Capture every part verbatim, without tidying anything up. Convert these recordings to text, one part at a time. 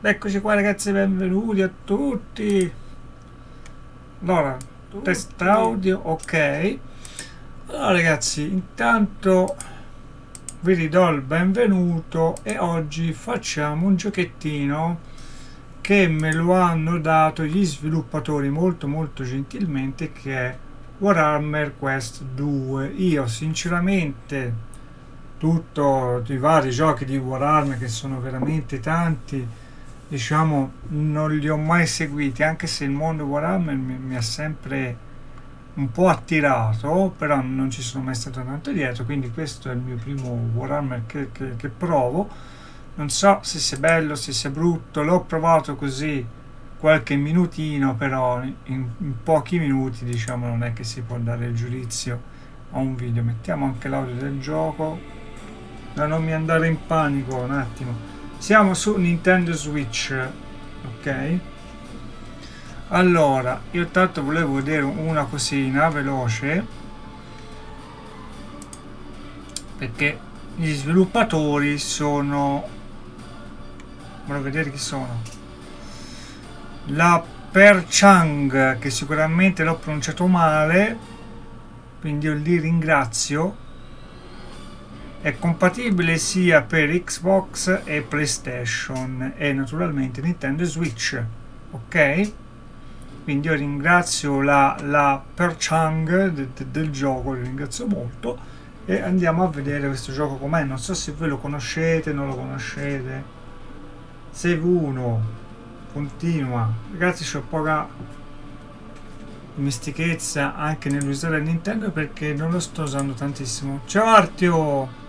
Eccoci qua ragazzi, benvenuti a tutti. Allora, tutti. Test audio, ok. Allora ragazzi, intanto vi ridò il benvenuto e oggi facciamo un giochettino che me lo hanno dato gli sviluppatori molto molto gentilmente, che è Warhammer Quest due. Io sinceramente tutto i vari giochi di Warhammer, che sono veramente tanti, diciamo non li ho mai seguiti, anche se il mondo Warhammer mi, mi ha sempre un po' attirato, però non ci sono mai stato tanto dietro, quindi questo è il mio primo Warhammer che, che, che provo. Non so se sia bello, se sia brutto, l'ho provato così qualche minutino, però in, in pochi minuti diciamo non è che si può dare il giudizio a un video. Mettiamo anche l'audio del gioco, da non mi andare in panico un attimo. Siamo su Nintendo Switch, ok. Allora io tanto volevo vedere una cosina veloce, perché gli sviluppatori sono, volevo vedere chi sono, la Perchang, che sicuramente l'ho pronunciato male, quindi io li ringrazio. È compatibile sia per Xbox e PlayStation e naturalmente Nintendo Switch, ok? Quindi io ringrazio la, la Perchang de, de, del gioco, lo ringrazio molto, e andiamo a vedere questo gioco com'è. Non so se voi lo conoscete, non lo conoscete. Save uno, continua. Ragazzi, c'ho poca dimestichezza anche nell'usare Nintendo perché non lo sto usando tantissimo. Ciao Artio!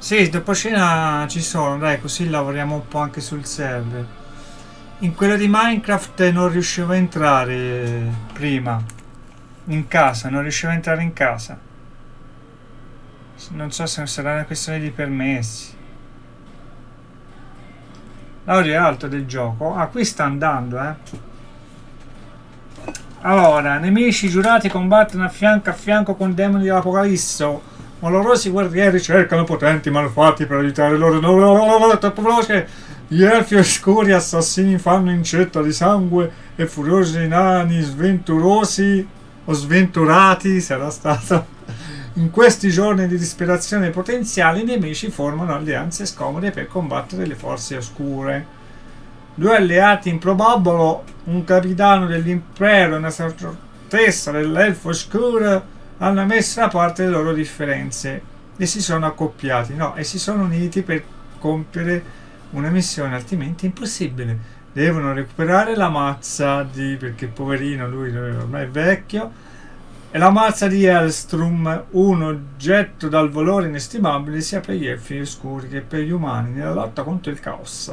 Sì, dopo cena ci sono, dai, così lavoriamo un po' anche sul server. In quello di Minecraft non riuscivo a entrare prima, in casa, non riuscivo a entrare in casa. Non so se sarà una questione di permessi. L'audio è alto del gioco. Ah, qui sta andando, eh. Allora, nemici giurati combattono a fianco a fianco con demoni dell'Apocalisso. Malorosi guerrieri cercano potenti malfatti per aiutare il loro. No, no, no, no, troppo veloce! Gli elfi oscuri assassini fanno incetta di sangue e furiosi nani sventurosi o sventurati sarà stato. In questi giorni di disperazione potenziale, i nemici formano alleanze scomode per combattere le forze oscure. Due alleati improbabili, un capitano dell'impero e una sortessa dell'elfo oscuro, hanno messo da parte le loro differenze e si sono accoppiati, no, e si sono uniti per compiere una missione altrimenti impossibile. Devono recuperare la mazza di, perché poverino lui ormai è vecchio, e la mazza di Aelstrum, un oggetto dal valore inestimabile sia per gli elfi oscuri che per gli umani, nella lotta contro il caos.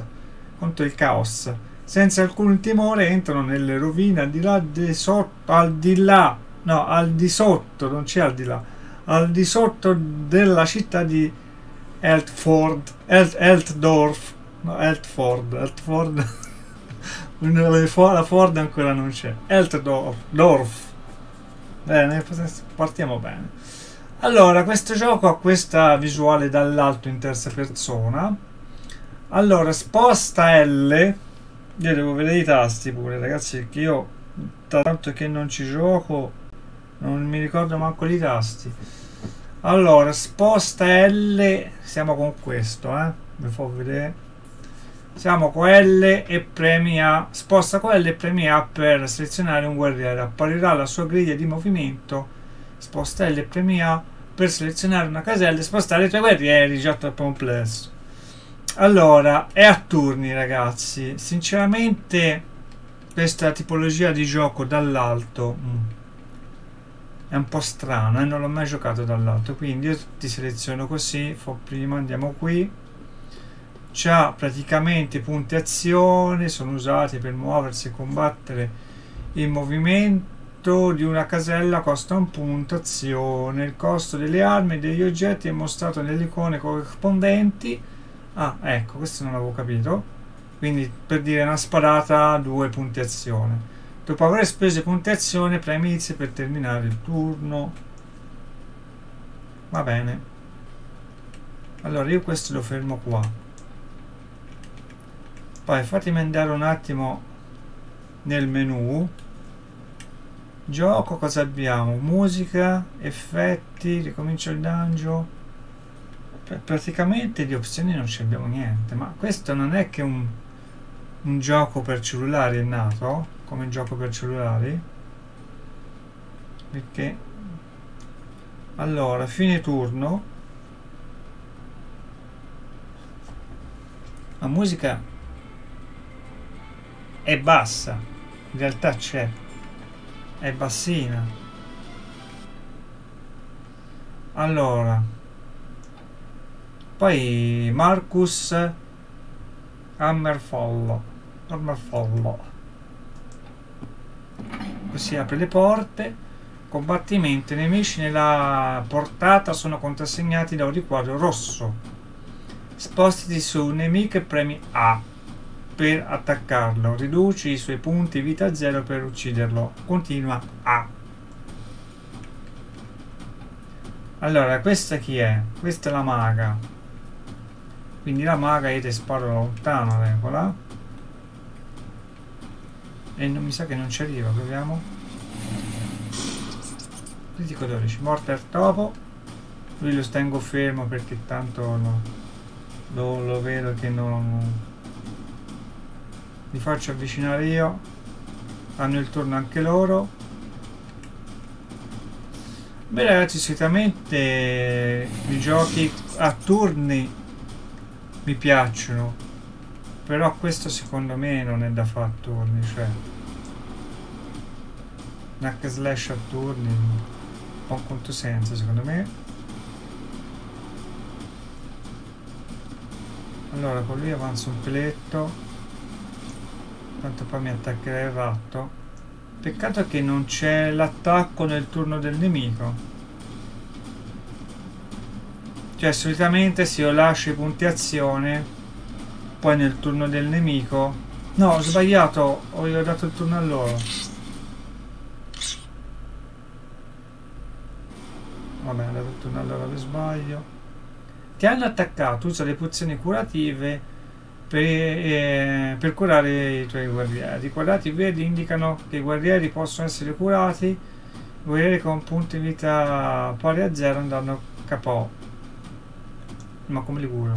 Contro il caos. Senza alcun timore entrano nelle rovine al di là di sotto, al di là no, al di sotto, non c'è al di là, al di sotto della città di Altford, Alt, Altdorf, no, Altford, Altford, la Ford ancora non c'è, Altdorf, Dorf. Bene, partiamo bene. Allora, questo gioco ha questa visuale dall'alto in terza persona. Allora, sposta L, io devo vedere i tasti pure, ragazzi, perché io, tanto che non ci gioco, non mi ricordo manco i tasti. Allora, sposta L, siamo con questo, eh? Mi fa vedere. Siamo con L e premi A. Sposta con L e premi A per selezionare un guerriere. Apparirà la sua griglia di movimento. Sposta L e premi A per selezionare una casella e spostare i tuoi guerrieri. Già troppo complesso. Allora, è a turni, ragazzi. Sinceramente, questa tipologia di gioco dall'alto Mm. è un po' strano, eh? Non l'ho mai giocato dall'alto, quindi io ti seleziono così, fo prima, andiamo qui. C'ha praticamente punti azione, sono usati per muoversi e combattere. Il movimento di una casella costa un punto azione. Il costo delle armi e degli oggetti è mostrato nelle icone corrispondenti. Ah, ecco, questo non l'avevo capito. Quindi per dire una sparata, due punti azione. Dopo aver speso punti azione, premi inizio per terminare il turno. Va bene. Allora io questo lo fermo qua. Poi fatemi andare un attimo nel menu gioco. Cosa abbiamo? Musica, effetti, ricomincio il dungeon. Pr praticamente di opzioni non ci abbiamo niente, ma questo non è che un, un gioco per cellulari è nato come gioco per cellulari, perché allora fine turno la musica è bassa, in realtà c'è, è bassina. Allora poi Marcus Hammerfollo, Hammerfollo, così apre le porte. Combattimento, i nemici nella portata sono contrassegnati da un riquadro rosso, spostati su un nemico e premi A per attaccarlo, riduci i suoi punti vita a zero per ucciderlo, continua A. Allora questa chi è? Questa è la maga, quindi la maga io ti sparo lontano, regola, e non mi sa che non ci arriva, proviamo. Critico dodici, morte al topo, lui lo tengo fermo perché tanto lo, lo, lo vedo che non... Li faccio avvicinare io, hanno il turno anche loro. Beh ragazzi, solitamente i giochi a turni mi piacciono, però questo secondo me non è da fare a turni, cioè un hack slash a turni ha un controsenso secondo me. Allora con lui avanza un peletto, tanto poi mi attaccherà il ratto. Peccato che non c'è l'attacco nel turno del nemico, cioè solitamente se io lascio i punti azione poi nel turno del nemico, no, ho sbagliato, ho dato il turno a loro, vabbè, ho dato il turno a loro per sbaglio. Ti hanno attaccato, usa le pozioni curative Per, eh, per curare i tuoi guerrieri. I quadrati verdi indicano che i guerrieri possono essere curati, i guerrieri con punti vita pari a zero andranno K O. Ma come li curo?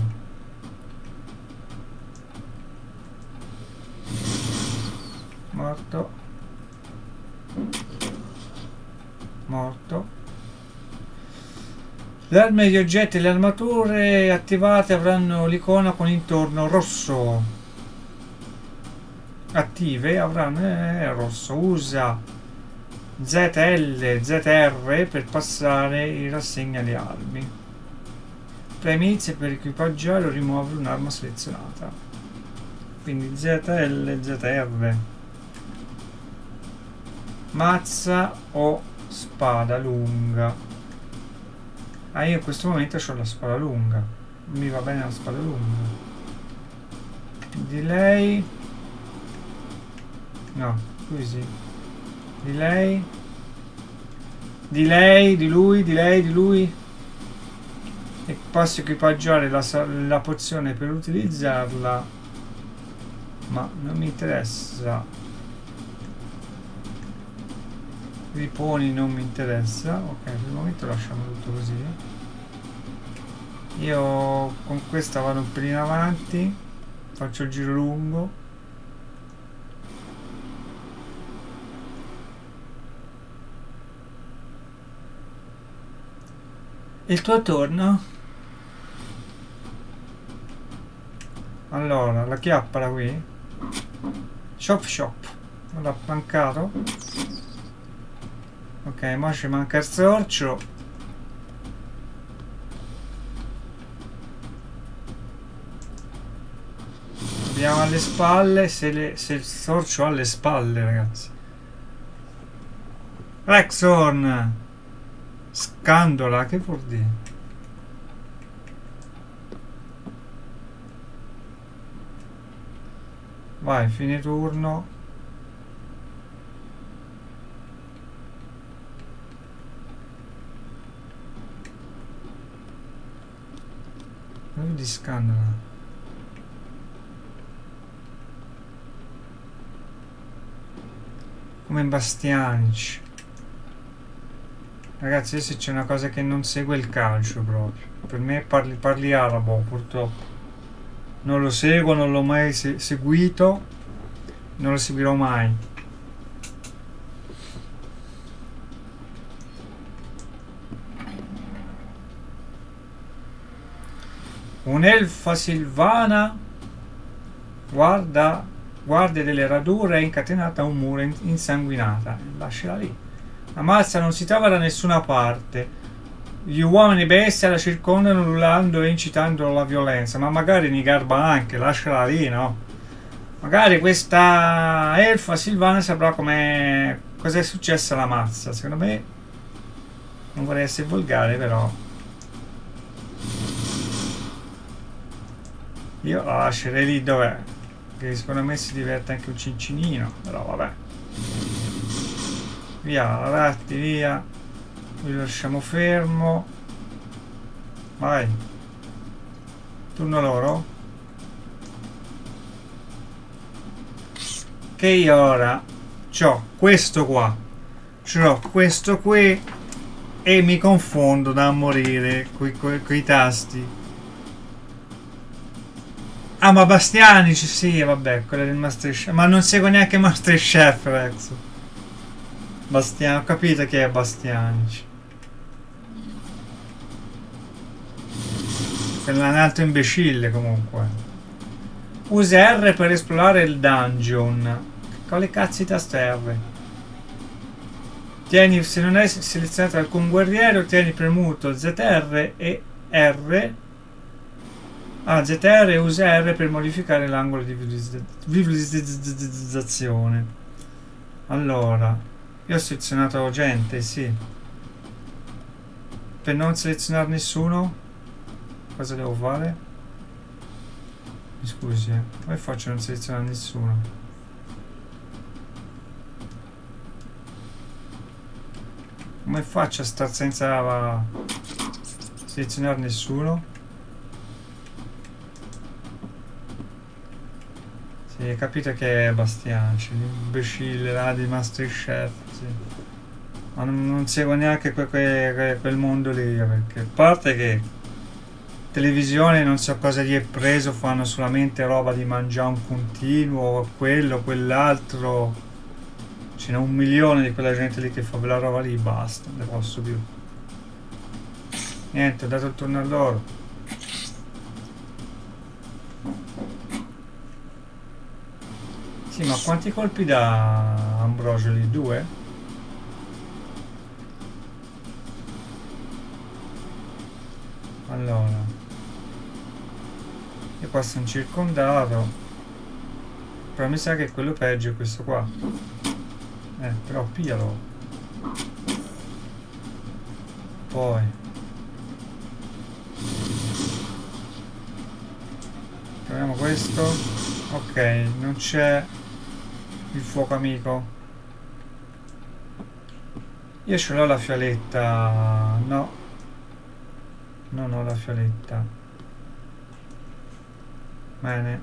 Morto, morto. Le armi, gli oggetti e le armature attivate avranno l'icona con intorno rosso. Attive avranno eh, rosso. Usa Z L Z R per passare in rassegna le armi. Premi inizia per equipaggiare o rimuovere un'arma selezionata. Quindi Z L Z R. Mazza o spada lunga. Ah, io in questo momento ho la spada lunga, mi va bene la spada lunga. Delay, no, lui sì. Di lei, di lei, di lui, di lei, di lui. E posso equipaggiare la, la pozione per utilizzarla, ma non mi interessa. Riponi non mi interessa, ok, per il momento lasciamo tutto così. Io con questa vado un pelino avanti, faccio il giro lungo, il tuo turno. Allora la chiappa qui, shop shop, non l'ha mancato. Ok, ma ci manca il sorcio. Abbiamo alle spalle, se, le, se il sorcio ha alle spalle, ragazzi. Rexhorn! Scandola, che vuol dire? Vai, fine turno. Di scandola come Bastianic. Ragazzi, adesso c'è una cosa che non segue il calcio proprio. Per me parli, parli arabo, purtroppo. Non lo seguo, non l'ho mai se seguito, non lo seguirò mai. Un'elfa silvana guarda, guarda delle radure, è incatenata a un muro insanguinata. Lasciala lì. La mazza non si trova da nessuna parte. Gli uomini bestia la circondano urlando e incitando alla violenza. Ma magari ne garba anche, lasciala lì, no? Magari questa elfa silvana saprà come cosa è successo alla mazza. Secondo me, non vorrei essere volgare, però io la lascerei lì dov'è, che secondo me si diverte anche un cincinino, però vabbè. Via, la ratti, via. Qui lo lasciamo fermo. Vai. Turno loro. Che io ora c'ho questo qua. C'ho questo qui. E mi confondo da morire coi, coi, coi tasti. Ah, ma Bastianic, sì, vabbè, quella del Masterchef. Ma non seguo neanche Masterchef, Rex. Bastiano, ho capito che è Bastianic. È un altro imbecille comunque. Usa R per esplorare il dungeon. Quale cazzo di tasto R? Tieni, se non è selezionato alcun guerriero, tieni premuto Z R e R. Ah, Z R, e usa R per modificare l'angolo di visualizzazione. Allora, io ho selezionato gente, sì. Per non selezionare nessuno, cosa devo fare? Mi scusi, eh. Come faccio a non selezionare nessuno? Come faccio a star senza selezionare nessuno? Sì, capite che è Bastianic, l'imbecille là di Masterchef. Sì. Ma non, non seguo neanche que, que, que, quel mondo lì, perché a parte che televisione non so cosa gli è preso, fanno solamente roba di mangiare un continuo, quello, quell'altro. Ce n'è un milione di quella gente lì che fa quella roba lì, basta, non ne posso più. Niente, ho dato il turno a loro. Sì, ma quanti colpi dà Ambrogio lì? Due? Allora, io qua sono circondato, però mi sa che quello peggio è questo qua. Eh, però piglialo. Poi proviamo questo. Ok, non c'è il fuoco amico. Io ce l'ho la fialetta. No, non ho la fialetta. Bene,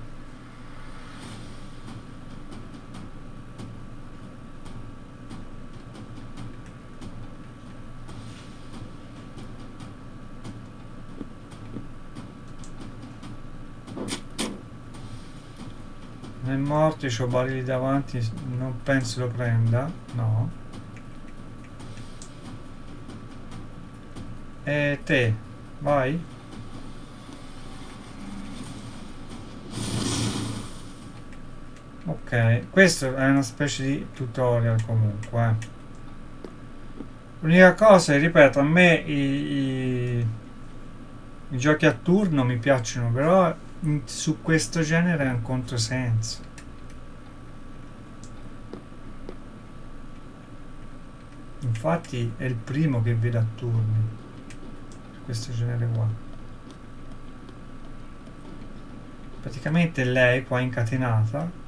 nel morto c'ho barili davanti, non penso lo prenda, no. E te vai, ok. Questo è una specie di tutorial comunque, eh. L'unica cosa, ripeto, a me i, i, i giochi a turno mi piacciono, però su questo genere è un controsenso. Infatti è il primo che vedo a turni su questo genere qua. Praticamente lei qua è incatenata,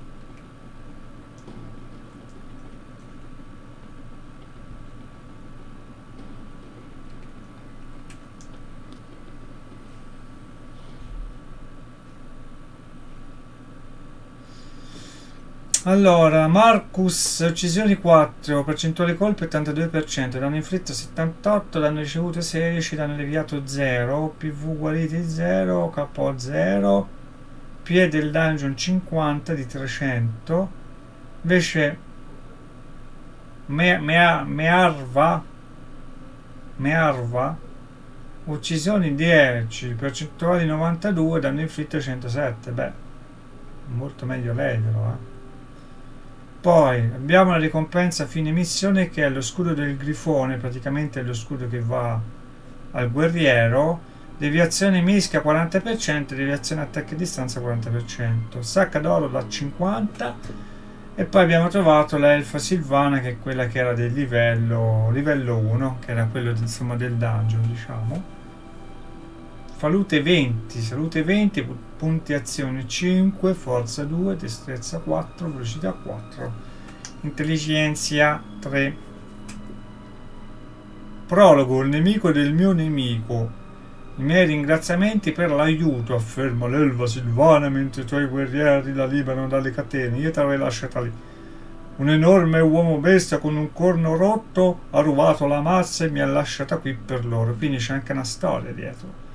Allora, Marcus, uccisioni quattro, percentuale colpo ottantadue per cento, danno inflitto settantotto, danno ricevuto sedici, danno deviato zero, P V guariti zero, K O zero, P E del dungeon cinquanta di trecento. Invece me, me, Mearva Mearva uccisioni dieci, percentuale novantadue, danno inflitto centosette. Beh, molto meglio lei però, eh. Poi abbiamo la ricompensa a fine missione, che è lo scudo del grifone, praticamente è lo scudo che va al guerriero. Deviazione mischia quaranta per cento, deviazione attacchi a distanza quaranta per cento, sacca d'oro da cinquanta per cento. E poi abbiamo trovato l'elfa Silvana, che è quella che era del livello livello uno, che era quello insomma del dungeon, diciamo. Salute venti, salute venti, punti azione cinque, forza due, destrezza quattro, velocità quattro, intelligenza tre. Prologo, il nemico del mio nemico. I miei ringraziamenti per l'aiuto, afferma l'elva Silvana mentre i tuoi guerrieri la liberano dalle catene. Io te l'avrei lasciata lì. Un enorme uomo bestia con un corno rotto ha rubato la mazza e mi ha lasciata qui per loro. Quindi c'è anche una storia dietro.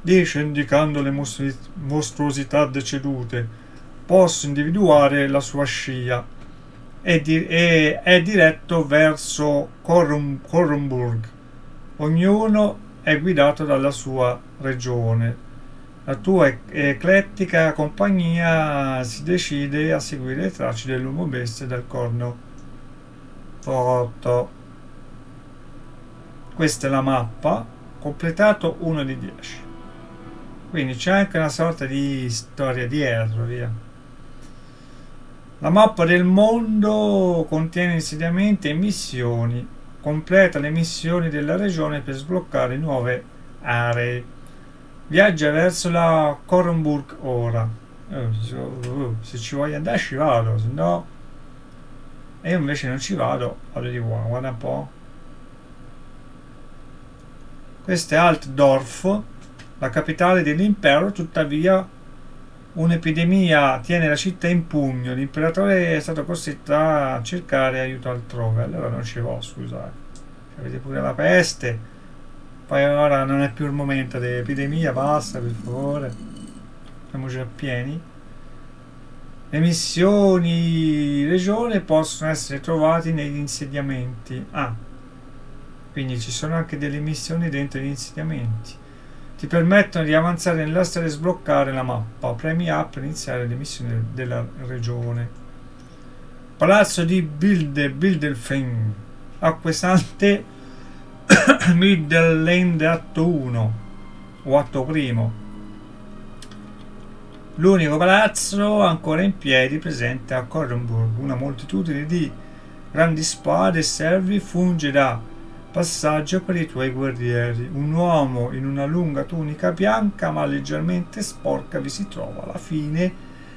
Dice, indicando le mostruosità decedute, posso individuare la sua scia. È, di è, è diretto verso Korum Korumburg. Ognuno è guidato dalla sua regione. La tua eclettica compagnia si decide a seguire le tracce dell'uomo bestia dal corno rotto. Questa è la mappa, completato uno di dieci. Quindi c'è anche una sorta di storia dietro, via. La mappa del mondo contiene insediamenti e missioni. Completa le missioni della regione per sbloccare nuove aree. Viaggia verso la Korumburg ora. Eh, se ci voglio andare ci vado, se no... E io invece non ci vado, vado di qua, guarda un po'. Questa è Altdorf, la capitale dell'impero, tuttavia un'epidemia tiene la città in pugno, l'imperatore è stato costretto a cercare aiuto altrove. Allora non ci va, scusate, avete pure la peste, poi ora non è più il momento dell'epidemia, basta per favore, siamo già pieni. Le missioni regione possono essere trovate negli insediamenti, ah, quindi ci sono anche delle missioni dentro gli insediamenti. Ti permettono di avanzare nella storia e sbloccare la mappa. Premi A per iniziare le missioni della regione. Palazzo di Bilde, Bildelfing. Acquestante Midland atto uno o atto primo. L'unico palazzo ancora in piedi presente a Korumburg. Una moltitudine di grandi spade e servi funge da passaggio per i tuoi guerrieri. Un uomo in una lunga tunica bianca ma leggermente sporca vi si trova alla fine,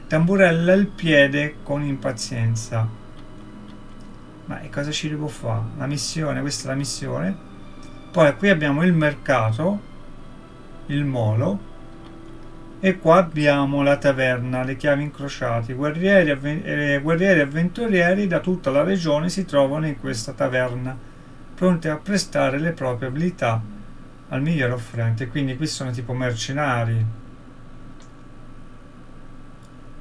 tamburella il piede con impazienza. Ma e cosa ci devo fare? La missione, questa è la missione. Poi qui abbiamo il mercato, il molo, e qua abbiamo la taverna, le chiavi incrociate. Guerrieri, avven eh, guerrieri avventurieri da tutta la regione si trovano in questa taverna, pronte a prestare le proprie abilità al miglior offerente. Quindi qui sono tipo mercenari,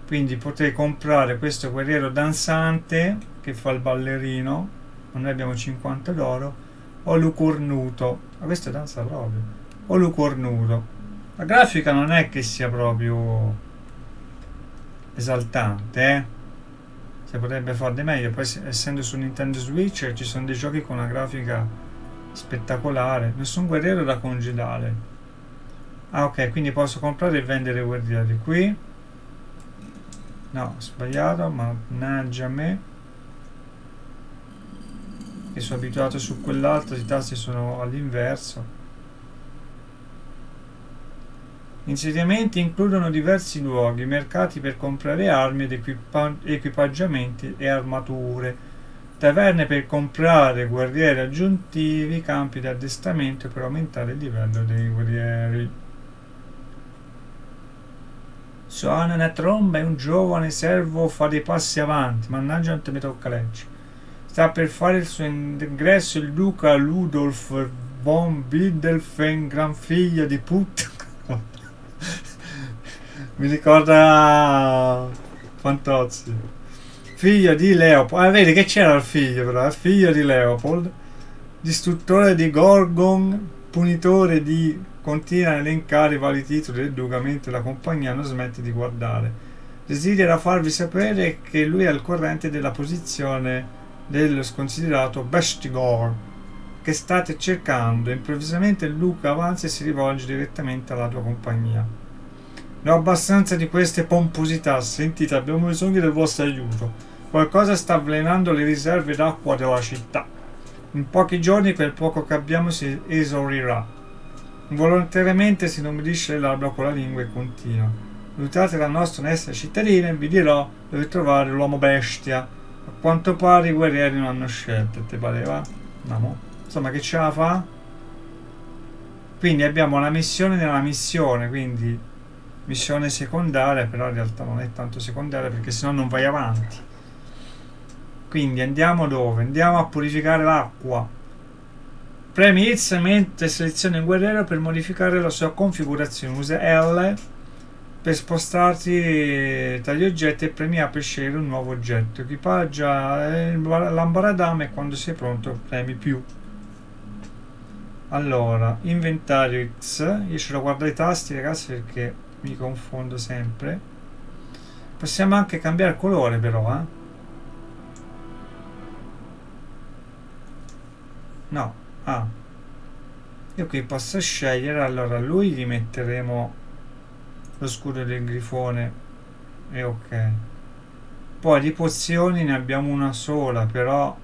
quindi potrei comprare questo guerriero danzante che fa il ballerino, ma noi abbiamo cinquanta d'oro, o lucornuto, ma questo danza proprio, o lucornuto. La grafica non è che sia proprio esaltante, eh? Si potrebbe fare di meglio, poi essendo su Nintendo Switch ci sono dei giochi con una grafica spettacolare. Nessun guerriero da congedare. Ah ok, quindi posso comprare e vendere guerrieri qui. No, sbagliato, mannaggia me, che sono abituato su quell'altro, i tasti sono all'inverso. Insediamenti includono diversi luoghi, mercati per comprare armi ed equipa equipaggiamenti e armature, taverne per comprare guerrieri aggiuntivi, campi di addestramento per aumentare il livello dei guerrieri. Suona una tromba e un giovane servo fa dei passi avanti. Mannaggia, non te mi tocca leggere. Sta per fare il suo ingresso il duca Ludolf von Biddelfen, gran figlio di puttana. Mi ricorda Fantozzi. Figlio di Leopold. Ah, vedi che c'era il figlio però. Il figlio di Leopold, distruttore di Gorgon, punitore di... Continua a elencare i vari titoli del duca mentre la compagnia non smette di guardare. Desidera farvi sapere che lui è al corrente della posizione dello sconsiderato Beshtigorn che state cercando. Improvvisamente il duca avanza e si rivolge direttamente alla tua compagnia. Ne ho abbastanza di queste pomposità. Sentite, abbiamo bisogno del vostro aiuto. Qualcosa sta avvelenando le riserve d'acqua della città. In pochi giorni quel poco che abbiamo si esaurirà. Involontariamente si inumidisce le labbra con la lingua e continua. Aiutate la nostra onesta cittadina e vi dirò dove trovare l'uomo bestia. A quanto pare i guerrieri non hanno scelta. Te pareva? No. Insomma, che ce la fa? Quindi abbiamo la missione nella missione, quindi missione secondaria, però in realtà non è tanto secondaria perché sennò non vai avanti. Quindi andiamo dove? Andiamo a purificare l'acqua. Premi X mentre seleziona un guerriero per modificare la sua configurazione. Usa L per spostarti tra gli oggetti e premi A per scegliere un nuovo oggetto. Equipaggia l'ambaradame e quando sei pronto premi più. Allora, inventario X. Io ce lo guardo ai tasti, ragazzi, perché mi confondo sempre. Possiamo anche cambiare colore però, eh? No. Ah, io qui posso scegliere. Allora lui gli metteremo lo scudo del grifone e ok. Poi di pozioni ne abbiamo una sola, però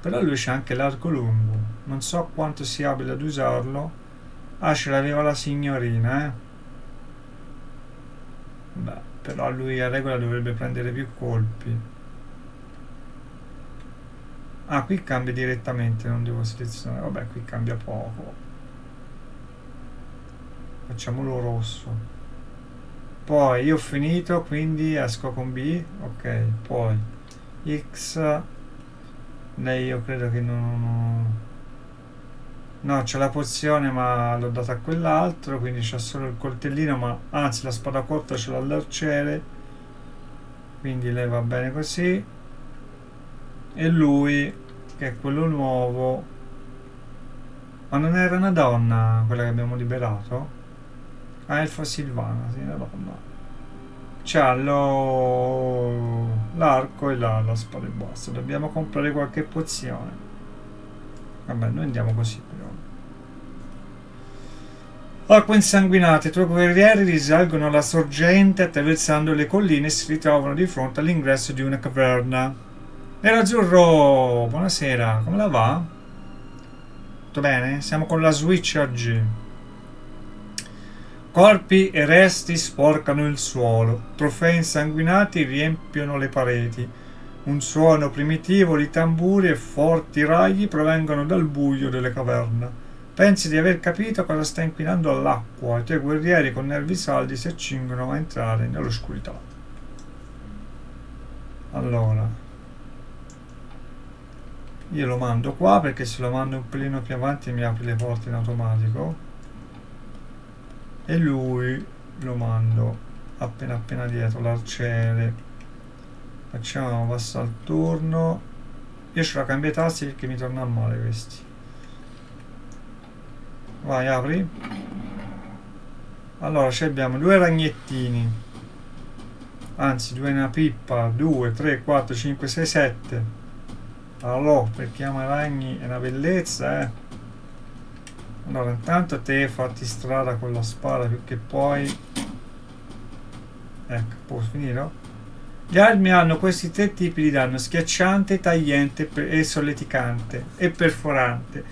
però lui c'è anche l'arco lungo, non so quanto sia abile ad usarlo. Ah, ce l'aveva la signorina, eh. Beh, però lui a regola dovrebbe prendere più colpi. Ah, qui cambia direttamente, non devo selezionare. Vabbè, qui cambia poco. Facciamolo rosso. Poi io ho finito, quindi esco con B. Ok, poi X. Lei io credo che non... No, c'è la pozione ma l'ho data a quell'altro, quindi c'è solo il coltellino, ma anzi la spada corta ce l'ha all'arciere. Quindi lei va bene così. E lui, che è quello nuovo. Ma non era una donna quella che abbiamo liberato? Ah, Elfa Silvana, sì, una donna. C'ha l'arco e la, la spada e basta. Dobbiamo comprare qualche pozione. Vabbè, noi andiamo così però. Acqua insanguinata, i tuoi guerrieri risalgono la sorgente attraversando le colline e si ritrovano di fronte all'ingresso di una caverna. Nero Azzurro, buonasera, come la va? Tutto bene? Siamo con la Switch oggi. Corpi e resti sporcano il suolo, trofei insanguinati riempiono le pareti. Un suono primitivo di tamburi e forti ragli provengono dal buio delle caverne. Pensi di aver capito cosa sta inquinando all'acqua, i tuoi guerrieri con nervi saldi si accingono a entrare nell'oscurità. Allora... io lo mando qua perché se lo mando un pelino più avanti mi apre le porte in automatico. E lui lo mando appena appena dietro l'arciere. Facciamo passare al turno. Io ce la cambio i tasti perché mi torna male questi. Vai, apri. Allora ci abbiamo due ragnettini. Anzi, due una pippa. due, tre, quattro, cinque, sei, sette. Allora, perché ama i ragni è una bellezza, eh. Allora, intanto te fatti strada con la spada, più che poi... Ecco, posso finire? Gli armi hanno questi tre tipi di danno, schiacciante, tagliente e solleticante, e perforante.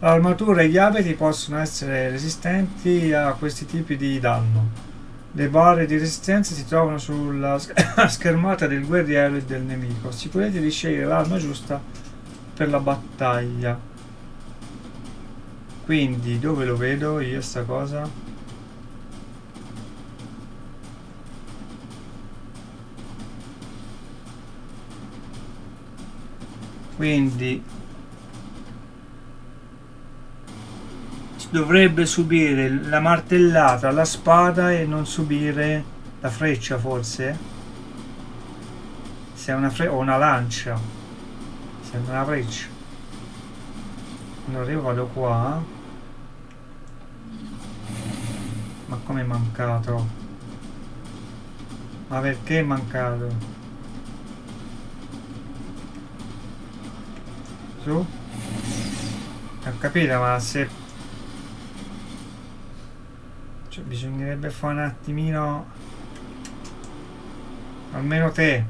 L'armatura e gli abiti possono essere resistenti a questi tipi di danno. Le barre di resistenza si trovano sulla schermata del guerriero e del nemico. Assicuratevi di scegliere l'arma giusta per la battaglia. Quindi, dove lo vedo io sta cosa? quindi dovrebbe subire la martellata alla spada e non subire la freccia, forse, se è una freccia o una lancia, sembra una freccia. Allora io vado qua, ma come è mancato? Ma perché è mancato? Su? Ho capito, ma se... Cioè, bisognerebbe fare un attimino, almeno te,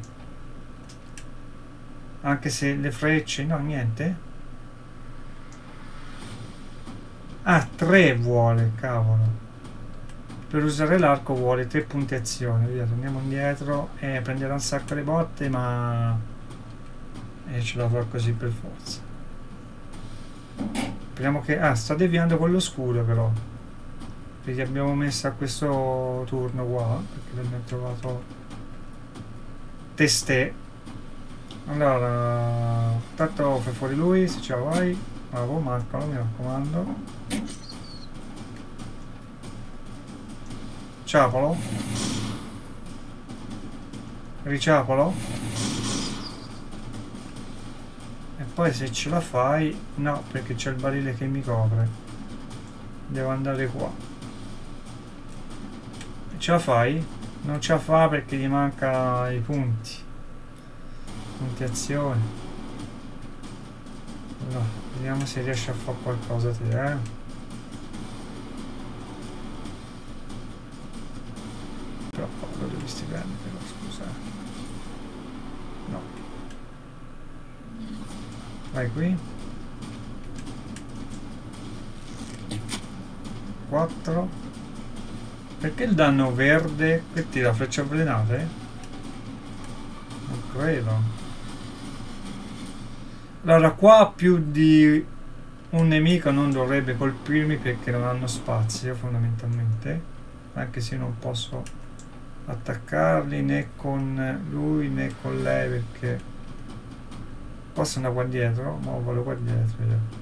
anche se le frecce, no, niente. Ah, tre vuole, cavolo, per usare l'arco vuole tre punti azione. Via, torniamo indietro e eh, prenderà un sacco di botte, ma eh, ce la farò così per forza. Speriamo che... ah, sta deviando con lo scudo però. Li abbiamo messi a questo turno qua perché abbiamo trovato teste. Allora tanto fai fuori lui, se ce la vai, bravo, marcalo, mi raccomando, ciapalo, riciapalo, e poi se ce la fai, no, perché c'è il barile che mi copre, devo andare qua. Ce la fai? Non ce la fa perché gli manca i punti. Punti azione. Allora, vediamo se riesce a fare qualcosa te, eh. Però lo dovresti prendere, però scusa. No. Vai qui. quattro. Perché il danno verde che tira frecce avvelenate? Non credo. Allora qua più di un nemico non dovrebbe colpirmi perché non hanno spazio fondamentalmente, anche se non posso attaccarli né con lui né con lei perché posso andare qua dietro, ma vado qua dietro.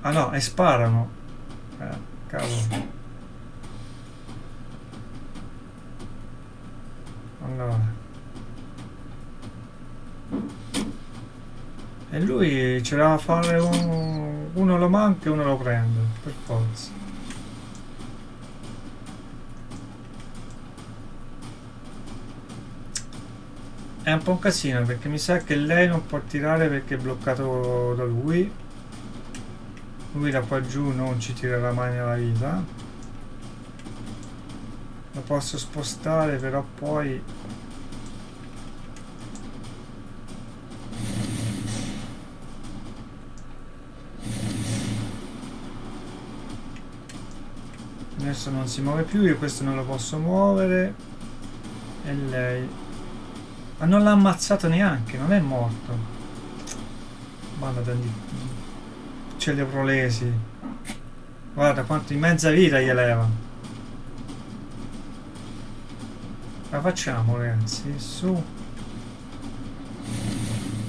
Ah no, e sparano. Eh, cavolo. Allora. E lui ce l'ha a fare uno, uno lo manca e uno lo prende, per forza. È un po' un casino perché mi sa che lei non può tirare perché è bloccato da lui. Lui da qua giù non ci tirerà mai nella vita. Lo posso spostare però poi... Adesso non si muove più, io questo non lo posso muovere. E lei... Ma non l'ha ammazzato neanche, non è morto. Vado da lì. Le prolesi, guarda quanto in mezza vita gli eleva. La facciamo, ragazzi, su,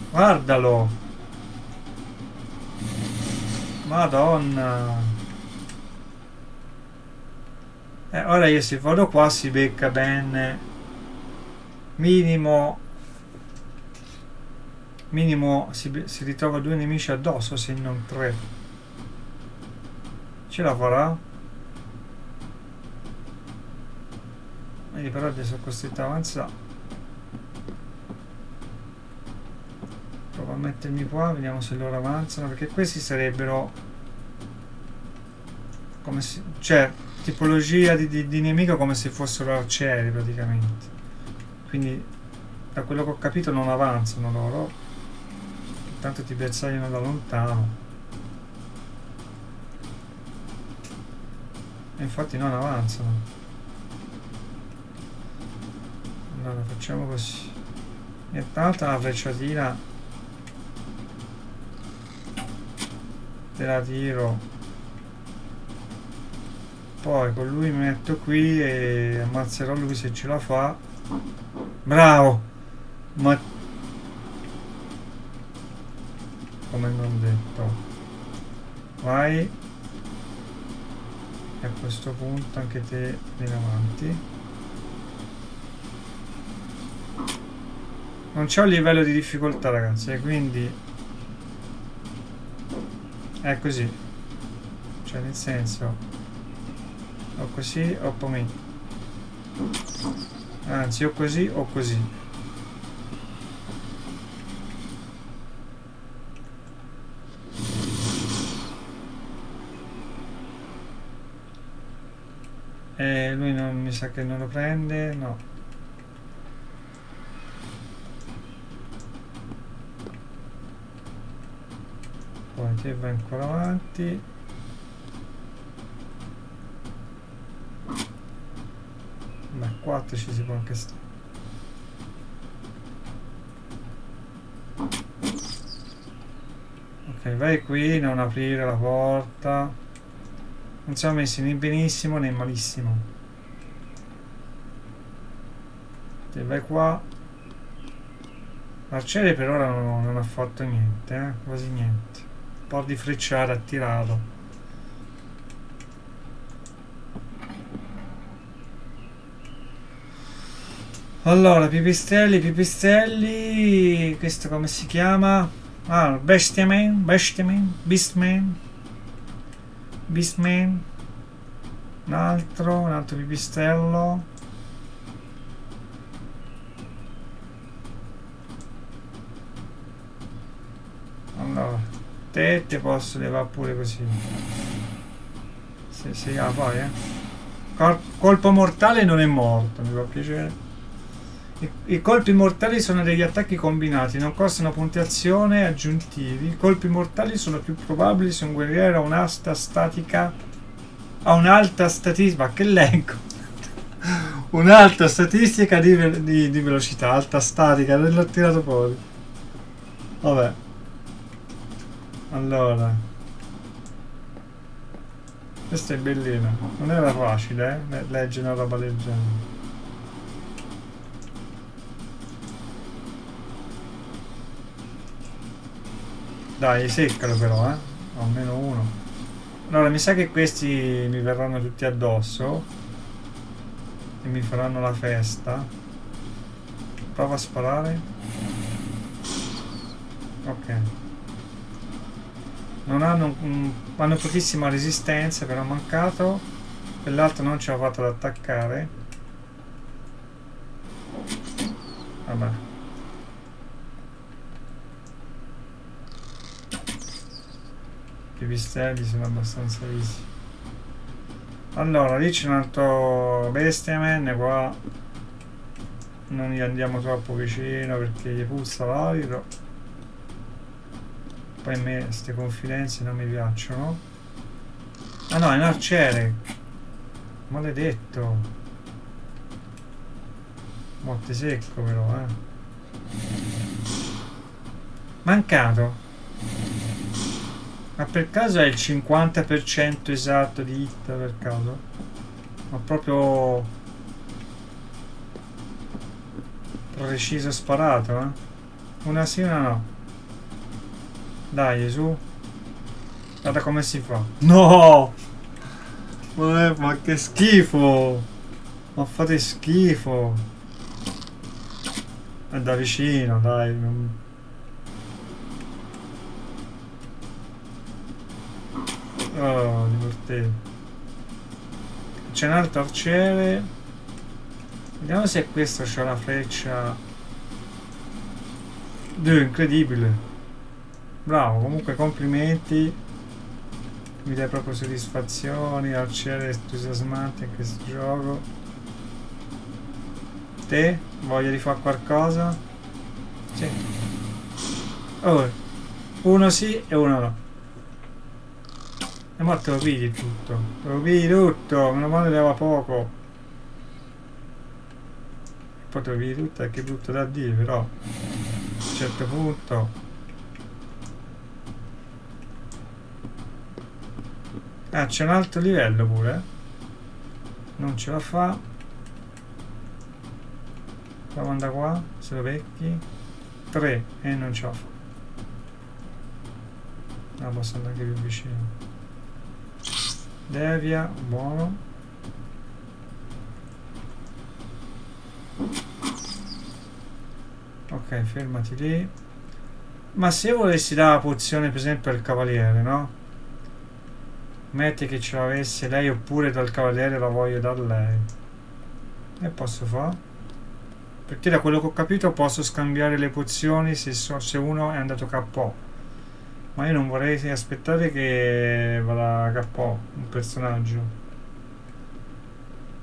guardalo, madonna. E eh, ora io se vado qua si becca bene minimo minimo si, si ritrova due nemici addosso, se non tre. Ce la farà? Quindi però adesso sono costretto ad avanzare. Provo a mettermi qua, vediamo se loro avanzano, perché questi sarebbero come se, cioè tipologia di, di, di nemico come se fossero arcieri praticamente, quindi da quello che ho capito non avanzano loro, intanto ti bersagliano da lontano e infatti non avanzano. Allora facciamo così, nient'altro, la frecciatina te la tiro, poi con lui mi metto qui e ammazzerò lui se ce la fa. Bravo! Ma... come non detto. Vai. E a questo punto anche te vieni avanti. Non c'è un livello di difficoltà, ragazzi, e quindi... è così. Cioè, nel senso... o così o poi... anzi, o così o così. E lui non mi sa che non lo prende, no. Poi te vai ancora avanti. Ma quattro ci si può anche stare. Ok, vai qui, non aprire la porta. Non siamo messi né benissimo né malissimo. Te vai qua. L'arciere per ora non, non ha fatto niente, eh? Quasi niente. Un po' di frecciata ha tirato. Allora, pipistrelli, pipistrelli... questo come si chiama? Ah, Bestiaman, Bestiaman, Beastman. Beastman. Un altro, un altro pipistrello. Allora... te te posso levare pure così se si ah, poi eh. Col colpo mortale non è morto, mi fa piacere. I, i colpi mortali sono degli attacchi combinati, non costano punti azione aggiuntivi. I colpi mortali sono più probabili se un guerriero ha un'asta statica ha un'alta statistica che leggo un'alta statistica di, ve di, di velocità alta statica, l'ho tirato fuori, vabbè. Allora, questa è bellina, non era facile, eh? Leggere una roba del genere. Dai, seccalo però, eh? Almeno uno. Allora, mi sa che questi mi verranno tutti addosso e mi faranno la festa. Prova a sparare. Ok. Non hanno, mh, hanno pochissima resistenza, però ha mancato. Quell'altro non ce l'ha fatto ad attaccare. Vabbè. I pipistrelli sono abbastanza easy. Allora, lì c'è un altro bestiaman, qua non gli andiamo troppo vicino perché gli puzza l'alito. Poi a me queste confidenze non mi piacciono. Ah no, è un arciere. Maledetto. Morte secco però, eh. Mancato. Ma per caso è il cinquanta per cento esatto di hit per caso? Ma proprio... preciso sparato, eh. Una sì, una no. Dai, su. Guarda come si fa. No! Ma, ma che schifo! Ma fate schifo! È da vicino, dai. Non... oh, divertente. C'è un altro arciere. Vediamo se questo c'ha la freccia. Dio, incredibile. Bravo, comunque complimenti, mi dai proprio soddisfazioni, arciere entusiasmante in questo gioco. Te? Voglia di fare qualcosa? Sì. Oh, uno sì e uno no. E ma te lo pigli tutto, te lo pigli tutto, meno male leva poco. Poi te lo pigli tutto, è che brutto da dire però, a un certo punto... ah, c'è un altro livello pure. Non ce la fa. provo a andare qua, se lo becchi. tre e eh, non c'ho. No, posso andare anche più vicino. Devia, buono. Ok, fermati lì. Ma se io volessi dare la pozione per esempio al cavaliere, no? Metti che ce l'avesse lei, oppure dal cavaliere la voglio dar lei. E posso fare? Perché da quello che ho capito posso scambiare le pozioni se, so, se uno è andato K O. Ma io non vorrei aspettare che vada K O un personaggio.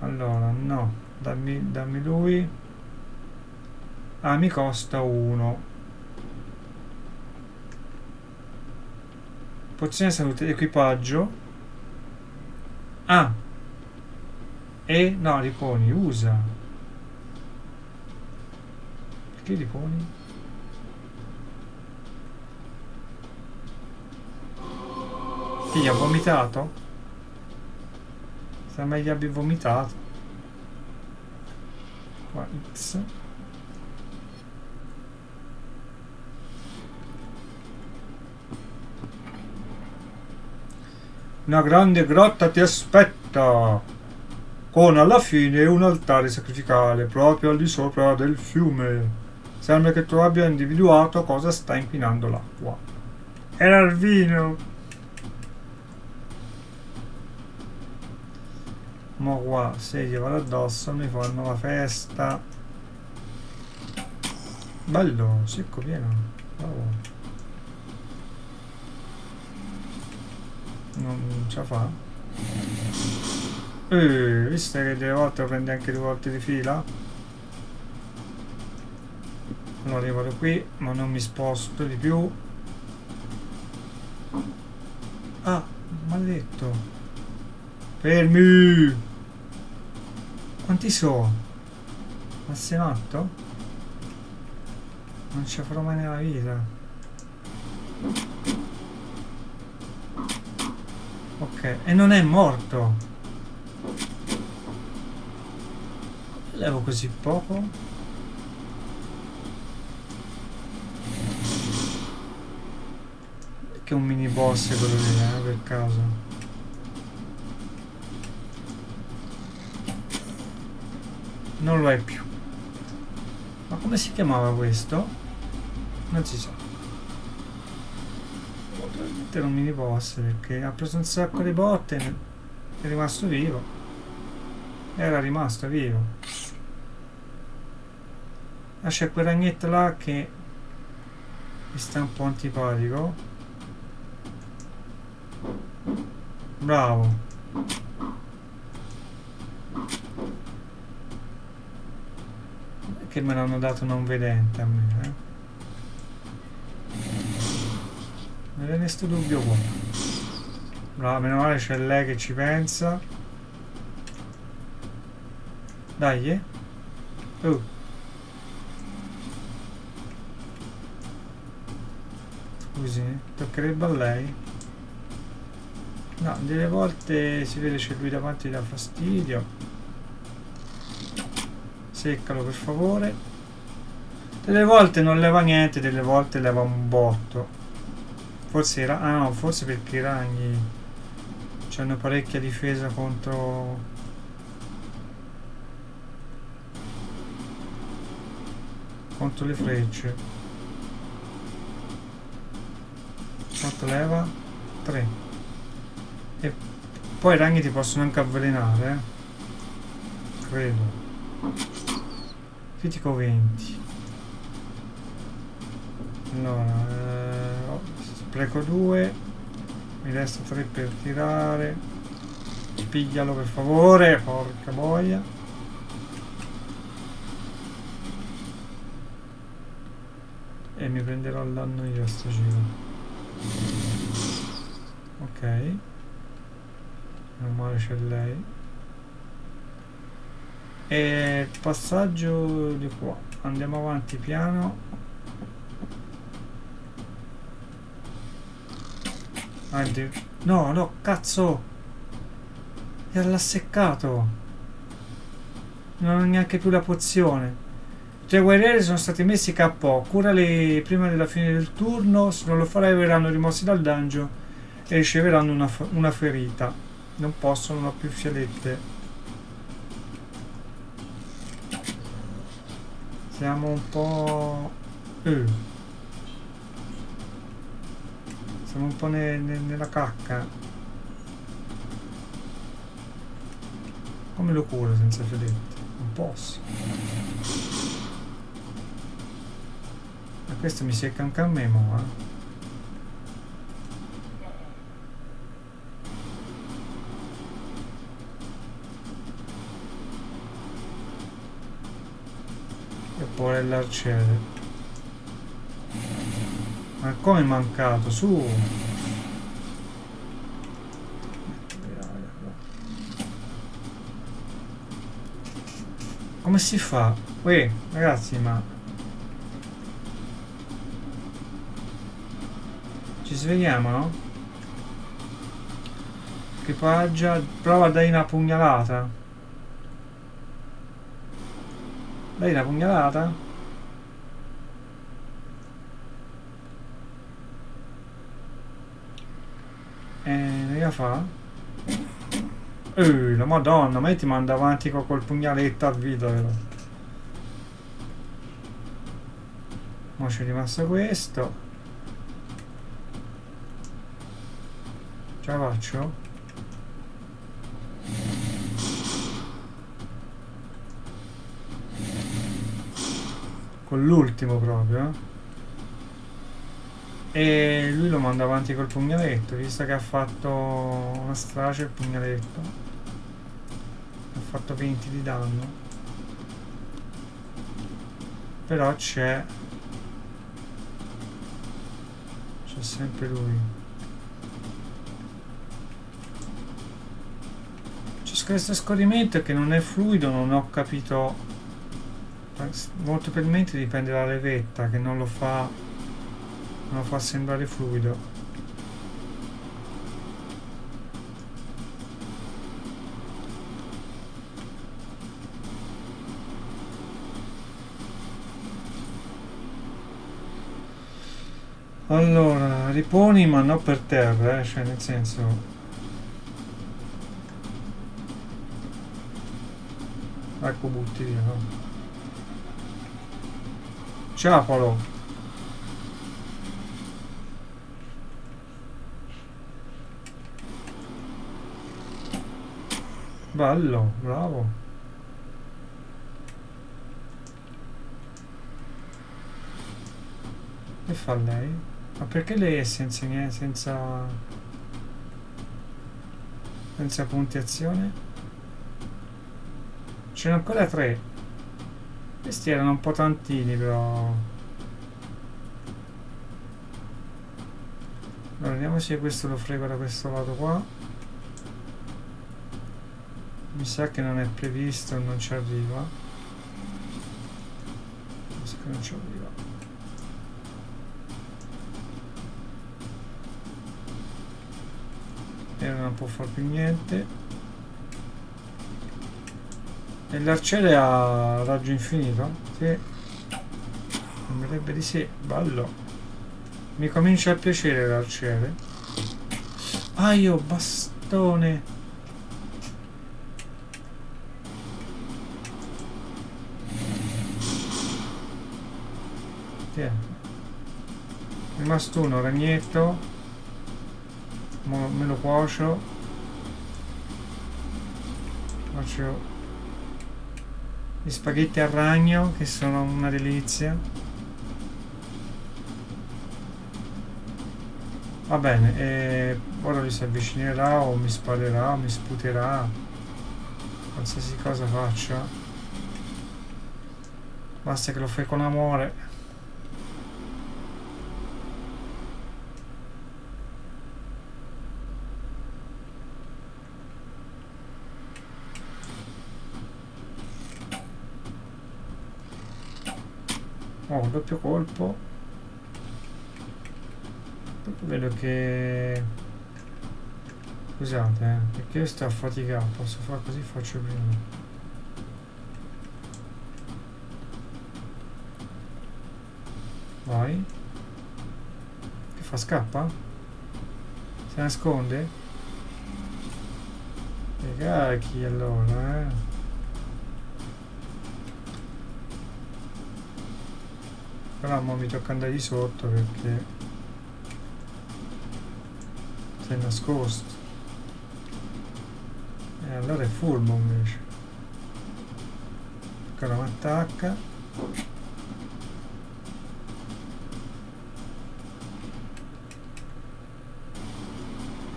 Allora, no, dammi, dammi lui. Ah, mi costa uno. Pozione salute, equipaggio. Ah. E no, riponi, usa. Perché riponi? Sì, ha vomitato? Sembra gli abbia vomitato. Qua X. Una grande grotta ti aspetta, con alla fine un altare sacrificale proprio al di sopra del fiume. Sembra che tu abbia individuato cosa sta inquinando l'acqua. Era il vino. Ma qua se gli vado addosso mi fanno la festa. Bello, secco pieno. Bravo. Non ce la fa. Eh, visto che delle volte lo prende anche due volte di fila. Allora io vado qui, ma non mi sposto di più. Ah, maledetto. Fermi! Quanti so? Ma sei matto? Non ce la farò mai nella vita. Ok, e non è morto. Levo così poco. Che un mini boss è quello lì, eh, per caso. Non lo è più. Ma come si chiamava questo? Non si sa. Era un mini boss perché ha preso un sacco di botte, è rimasto vivo, era rimasto vivo. Ah, c'è quel ragnetto là che mi sta un po' antipatico. Bravo. Che me l'hanno dato non vedente a me, eh? Non c'è nessun dubbio qua. Brava, meno male c'è lei che ci pensa. Dai, eh. Oh. Scusi, toccherebbe a lei. No, delle volte si vede c'è lui davanti, da fastidio. Seccalo per favore. Delle volte non leva niente, delle volte leva un botto. Forse era, ah no, forse perché i ragni hanno parecchia difesa contro... contro le frecce. Quanto leva? tre. E poi i ragni ti possono anche avvelenare, eh? Credo. Critico venti. Allora... Eh... Preco due, mi resta tre per tirare. Piglialo per favore, porca boia. E mi prenderò l'anno io a sto giro. Ok, meno male c'è lei. E passaggio di qua, andiamo avanti piano. No, no, cazzo! L'ha seccato! Non ho neanche più la pozione. I tre guerrieri sono stati messi K O. Curali prima della fine del turno. Se non lo farai verranno rimossi dal dungeon e riceveranno una, una ferita. Non possono, non ho più fialette. Siamo un po'... Eh. Siamo un po' ne, ne, nella cacca. Come lo curo senza fialette? Non posso. Questo mi secca anche a me, ma... E poi l'arciere. Ma come è mancato? Su! Come si fa? Uè, ragazzi, ma... Ci svegliamo, no? Equipaggia, prova a dare una pugnalata. Dai una pugnalata? Eh, che fa? Eh, la madonna, ma io ti mando avanti con col pugnaletto a vita, vero? Ma c'è rimasto questo. Ce la faccio? Con l'ultimo proprio. E lui lo manda avanti col pugnaletto, visto che ha fatto una strage il pugnaletto. Ha fatto venti di danno. Però c'è... C'è sempre lui. Questo scorrimento che non è fluido, non ho capito, molto probabilmente dipende dalla levetta che non lo fa non lo fa sembrare fluido. Allora riponi, ma non per terra, eh? Cioè nel senso, ecco, butti via, no? Ciapalo! Bello, bravo! Che fa lei? Ma perché lei è senza niente, senza... senza punti azione? Ce n'è ancora tre. Questi erano un po' tantini, però. Allora vediamo se questo lo frego da questo lato qua. Mi sa che non è previsto, non ci arriva. Mi sa che non ci arriva. E non può far più niente. E l'arciere ha raggio infinito? Sì. Sembrerebbe di sì. Bello. Mi comincia a piacere l'arciere. Aio, bastone. Tiè. Rimasto uno, ragnetto. Mo me lo cuocio. Faccio... gli spaghetti al ragno, che sono una delizia. Va bene, e ora lui si avvicinerà o mi sparerà o mi sputerà, qualsiasi cosa faccia, basta che lo fai con amore. Oh, doppio colpo. Dopo vedo che... Scusate, eh, perché io sto affaticato. Posso fare così, faccio prima. Vai. Che fa? Scappa? Si nasconde? E cacchi allora, eh? Però mo mi tocca andare di sotto perché si è nascosto. E allora è furbo invece. Ancora mi attacca.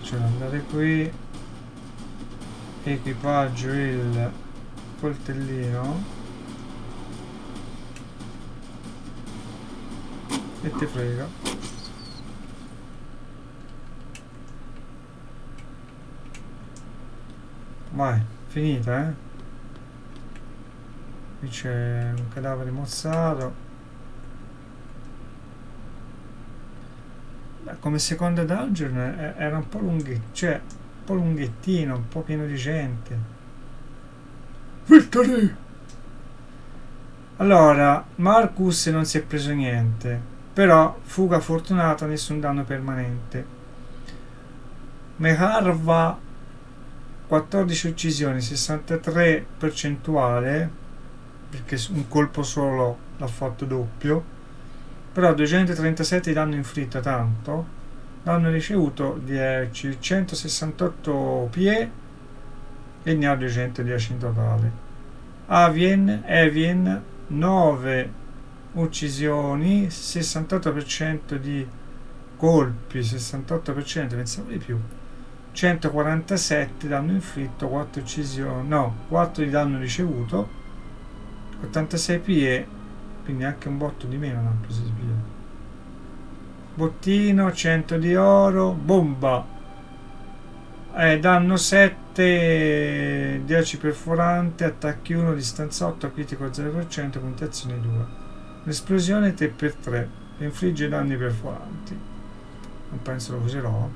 Cioè andate qui, equipaggio il coltellino e te frega. Vai, finita, eh. Qui c'è un cadavere mozzato. Come seconda dungeon era un po' lunghettino, cioè un po' lunghettino, un po' pieno di gente. Victory! Allora, Marcus non si è preso niente, però fuga fortunata, nessun danno permanente. Meharva, quattordici uccisioni, sessantatré percentuale. Perché un colpo solo l'ha fatto doppio, però duecentotrentasette di danno inflitto, tanto danno ricevuto dieci, centosessantotto pie e ne ha duecentodieci in totale. Avien, Evien, nove uccisioni, sessantotto per cento di colpi, sessantotto per cento, pensavo di più, centoquarantasette danno inflitto, quattro uccisioni, no, quattro di danno ricevuto, ottantasei pie, quindi anche un botto di meno l'hanno preso di pie. Bottino, cento di oro, bomba, eh, danno sette, dieci perforante, attacchi uno, distanza otto, critico zero per cento, puntazione due. L'esplosione tre per tre, infligge danni perforanti. Non penso lo userò.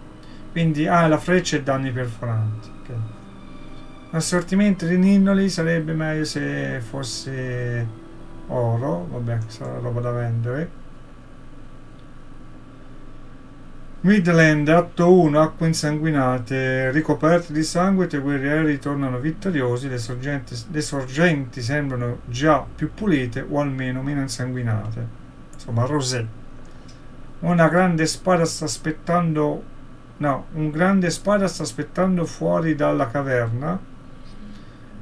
Quindi, ah, la freccia è danni perforanti, ok. L'assortimento di ninnoli sarebbe meglio se fosse oro, vabbè, sarà roba da vendere. Midland, atto uno, acque insanguinate, ricoperte di sangue, i guerrieri tornano vittoriosi, le sorgenti, le sorgenti sembrano già più pulite o almeno meno insanguinate. Insomma, rosé. Una grande spada sta aspettando... No, un grande spada sta aspettando fuori dalla caverna.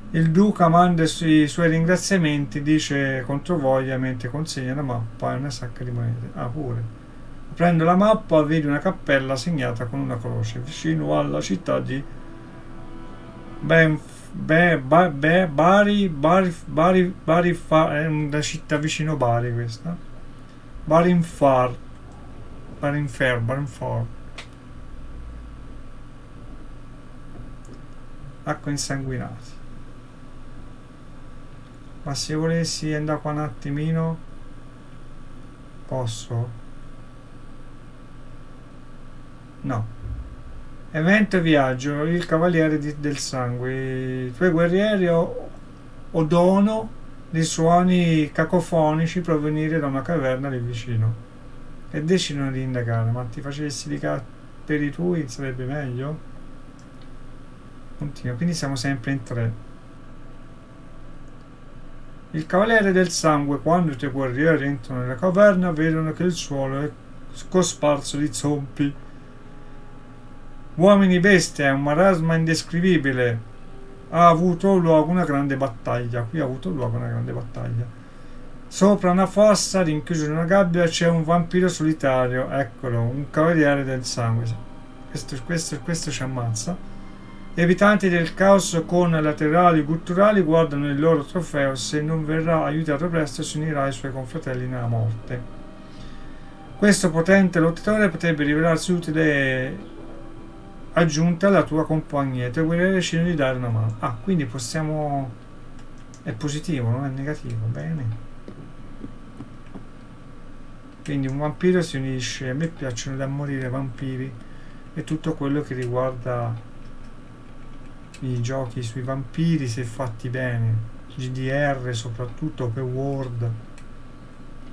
Il duca manda i suoi ringraziamenti, dice controvoglia mentre consegna la mappa e una sacca di monete. Ah, pure. Prendo la mappa, vedi una cappella segnata con una croce vicino alla città di Benf, Be, Ba, Be, Bari, Bari, Bari, Bari, Far, è una città vicino Bari questa. Barinfar, Barinfer, Barinfar. Acqua insanguinata. Ma se volessi andare qua un attimino posso? No. Evento viaggio, il cavaliere di, del sangue, i tuoi guerrieri odono dei suoni cacofonici provenire da una caverna lì vicino e decidono di indagare. Ma ti facessi di capperi tui sarebbe meglio? Continua, quindi siamo sempre in tre. Il cavaliere del sangue, quando i tuoi guerrieri entrano nella caverna, vedono che il suolo è cosparso di zompi. Uomini bestia, è un marasma indescrivibile. Ha avuto luogo una grande battaglia. Qui ha avuto luogo una grande battaglia. Sopra una fossa, rinchiuso in una gabbia, c'è un vampiro solitario. Eccolo, un cavaliere del sangue. Questo, questo, questo ci ammazza. Gli abitanti del caos con laterali gutturali guardano il loro trofeo, se non verrà aiutato presto si unirà ai suoi confratelli nella morte. Questo potente lottatore potrebbe rivelarsi utile aggiunta alla tua compagnia, e te guerrieri decidono di dare una mano. Ah, quindi possiamo... è positivo, non è negativo, bene. Quindi un vampiro si unisce, a me piacciono da morire vampiri e tutto quello che riguarda... i giochi sui vampiri se fatti bene, G D R soprattutto, Open World,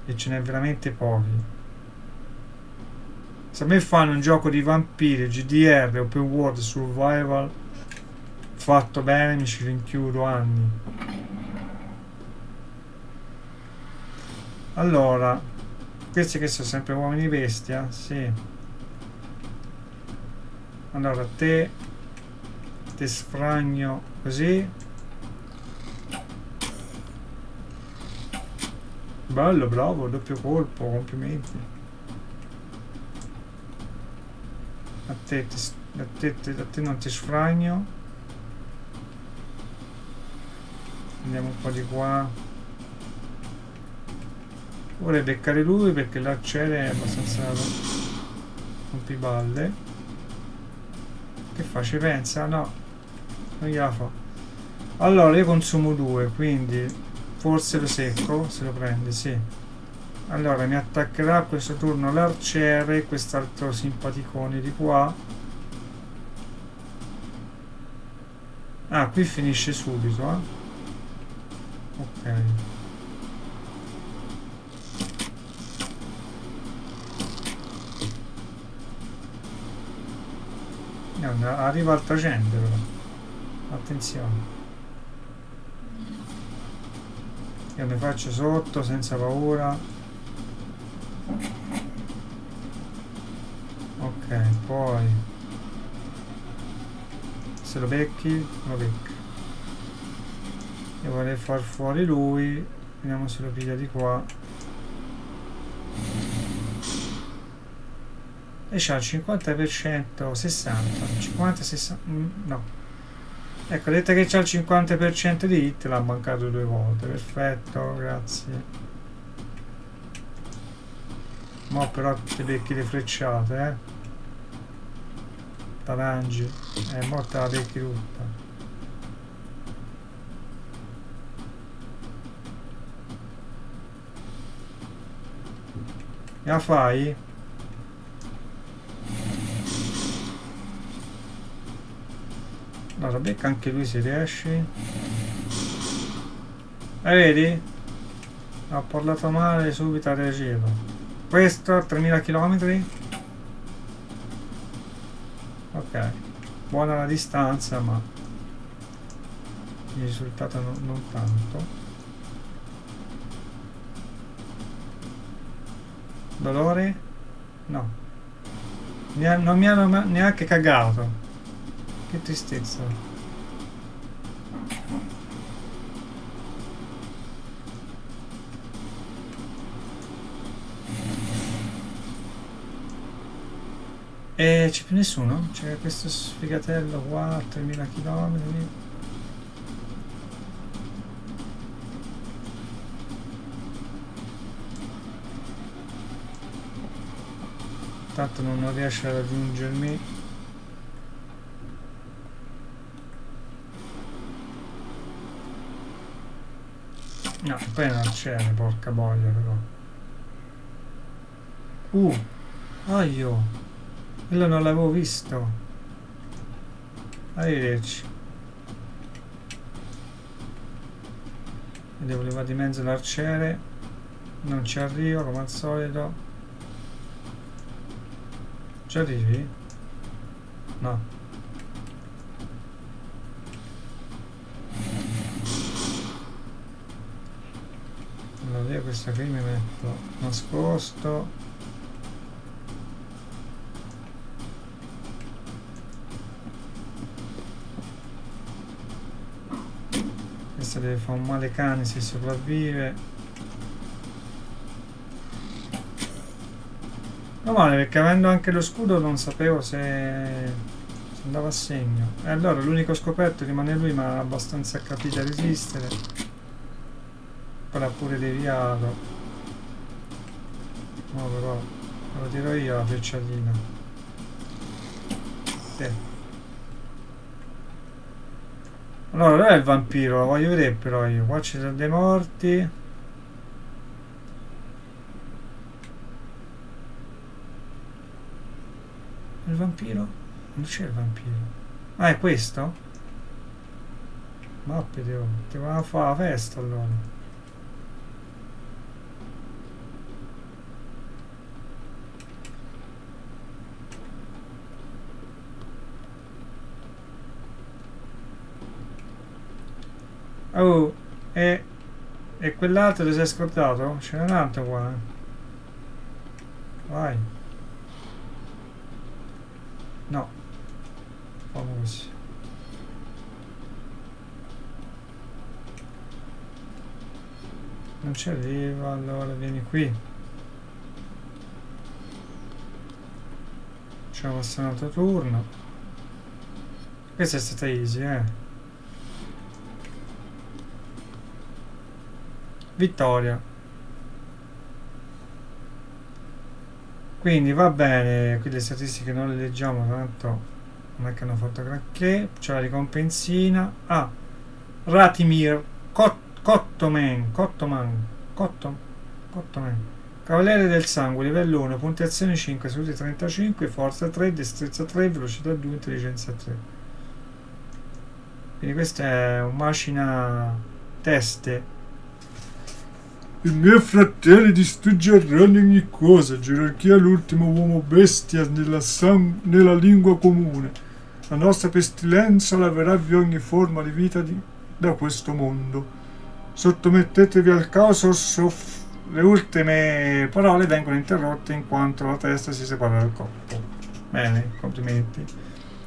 e ce n'è veramente pochi. Se a me fanno un gioco di vampiri, G D R, open world, survival fatto bene, mi ci rinchiudo anni. Allora, questi che sono sempre uomini bestia? Sì. Allora, te te sfragno così. Bello, bravo, doppio colpo, complimenti. A te, te, a te, te, a te non ti sfragno. Andiamo un po' di qua. Vorrei beccare lui perché l'arciere è abbastanza rompiballe. Che fa? Ci pensa? No, non gliela fa. Allora io consumo due, quindi forse lo secco se lo prende, sì. Allora mi attaccherà questo turno l'arciere, quest'altro simpaticone di qua. Ah, qui finisce subito, eh. Ok, no, arriva al trecento però. Attenzione. Io mi faccio sotto senza paura. Ok, poi se lo becchi, lo becchi. Io vorrei far fuori lui, vediamo se lo piglia di qua. E c'ha il cinquanta per cento, sessanta, cinquanta, sessanta, no. Ecco, detto che c'ha il cinquanta per cento di hit, l'ha mancato due volte, perfetto, grazie. Mo' però ti becchi le frecciate, eh. Tarangi, eh, mo' te la becchi tutta. La fai? Allora becca anche lui se riesci. La vedi? Ha parlato male, subito ha reagito. Questo a tremila chilometri? Ok, buona la distanza ma il risultato non, non tanto. Dolore? No, non mi hanno neanche cagato, che tristezza. E c'è più nessuno? C'è questo sfigatello qua, tremila chilometri. Tanto non riesce a raggiungermi. No, poi non c'è, porca boia però. Uh, aio, quello non l'avevo visto. Arrivederci. Devo levare di mezzo l'arciere. Non ci arrivo come al solito. Ci arrivi? No. Allora io questa qui mi metto nascosto. Questa deve fare un male cane se sopravvive. No male, perché avendo anche lo scudo non sapevo se, se andava a segno. E allora l'unico scoperto rimane lui, ma abbastanza capito a resistere. Poi l'ha pure deviato. No però, lo tiro io la frecciatina. Sì. Allora, dov'è il vampiro? Lo voglio vedere però io. Qua ci sono dei morti. Il vampiro? Non c'è il vampiro. Ah, è questo? Ma ti voleva fare la festa allora. Oh, e, e quell'altro ti sei scordato? Ce n'è un altro qua. Vai. No. Facciamo così. Non ci arriva, allora vieni qui. Facciamo passare un altro turno. Questa è stata easy, eh. Vittoria. Quindi va bene, qui le statistiche non le leggiamo, tanto non è che hanno fatto granché. C'è la ricompensina. Ah, Ratimir Cot Cottoman Cottoman Cottoman Cottoman Cavaliere del Sangue, livello uno, puntuazione cinque, salute trentacinque, forza tre, destrezza tre, velocità due, intelligenza tre. Quindi questa è un macina teste. I miei fratelli distruggeranno ogni cosa, gerarchia l'ultimo uomo bestia nella, nella lingua comune. La nostra pestilenza laverà via ogni forma di vita di, da questo mondo. Sottomettetevi al caos. Soff le ultime parole vengono interrotte in quanto la testa si separa dal corpo. Bene, complimenti.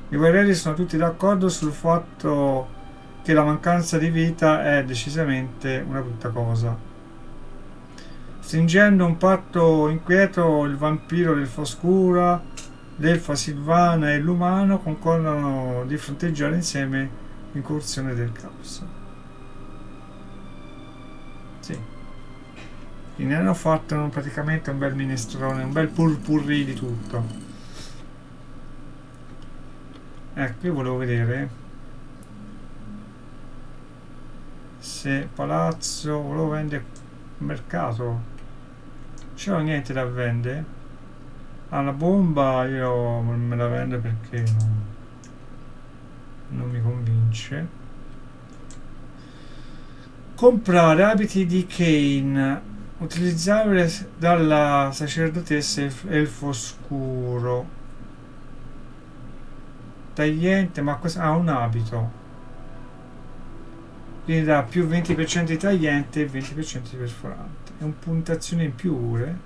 I guerrieri sono tutti d'accordo sul fatto che la mancanza di vita è decisamente una brutta cosa. Stringendo un patto inquieto, il vampiro, l'elfa oscura, l'elfa silvana e l'umano concordano di fronteggiare insieme l'incursione del caos. Sì. E ne hanno fatto praticamente un bel minestrone, un bel purpurri di tutto. Ecco, io volevo vedere se palazzo, volevo vendere mercato. C'era niente da vendere? Ah, la bomba io me la vendo perché non, non mi convince. Comprare abiti di Kane, utilizzabile dalla sacerdotessa elfo oscuro. Tagliente, ma cosa? Ah, un abito. Quindi dà più venti per cento di tagliente e venti per cento di perforante. È un puntazione in più pure.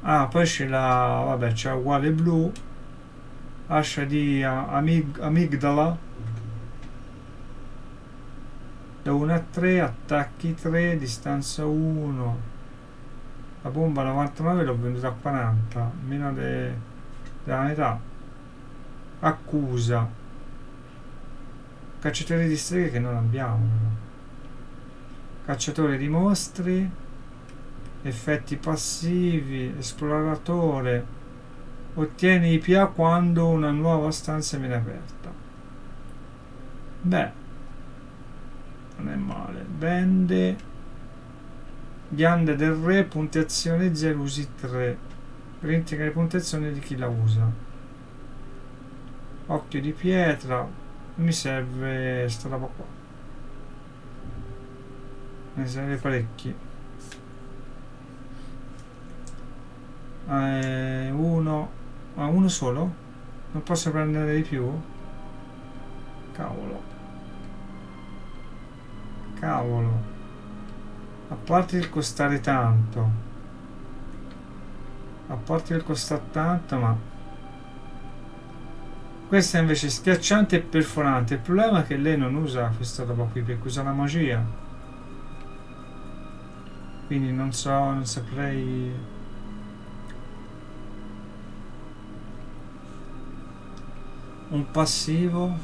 Ah, poi c'è la... vabbè, c'è uguale blu. Ascia di amig, amigdala. Da uno a tre, attacchi tre, distanza uno. La bomba novantanove l'ho venduta a quaranta, meno de, della metà. Accusa. Cacciatore di streghe che non abbiamo. Cacciatore di mostri. Effetti passivi. Esploratore. Ottieni I P A quando una nuova stanza viene aperta. Beh, non è male. Vende. Ghiande del re. Puntazione zero, usi tre. Reintegra le puntazioni di chi la usa. Occhio di pietra. Mi serve sta roba qua. Ne serve parecchi. Eh, uno. Ah, uno solo? Non posso prendere di più? Cavolo. Cavolo. A parte il costare tanto. A parte il costare tanto, ma... questa è invece schiacciante e perforante. Il problema è che lei non usa questa roba qui, perché usa la magia. Quindi non so, non saprei... un passivo.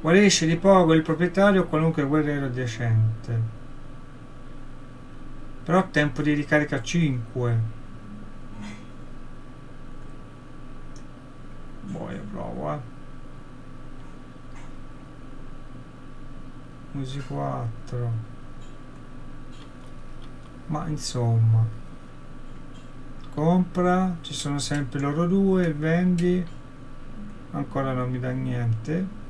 Guarisce di poco il proprietario o qualunque guerriero adiacente. Però tempo di ricarica cinque. Boh, io provo, eh. Usi quattro. Ma insomma. Compra. Ci sono sempre loro due. Vendi. Ancora non mi dà niente.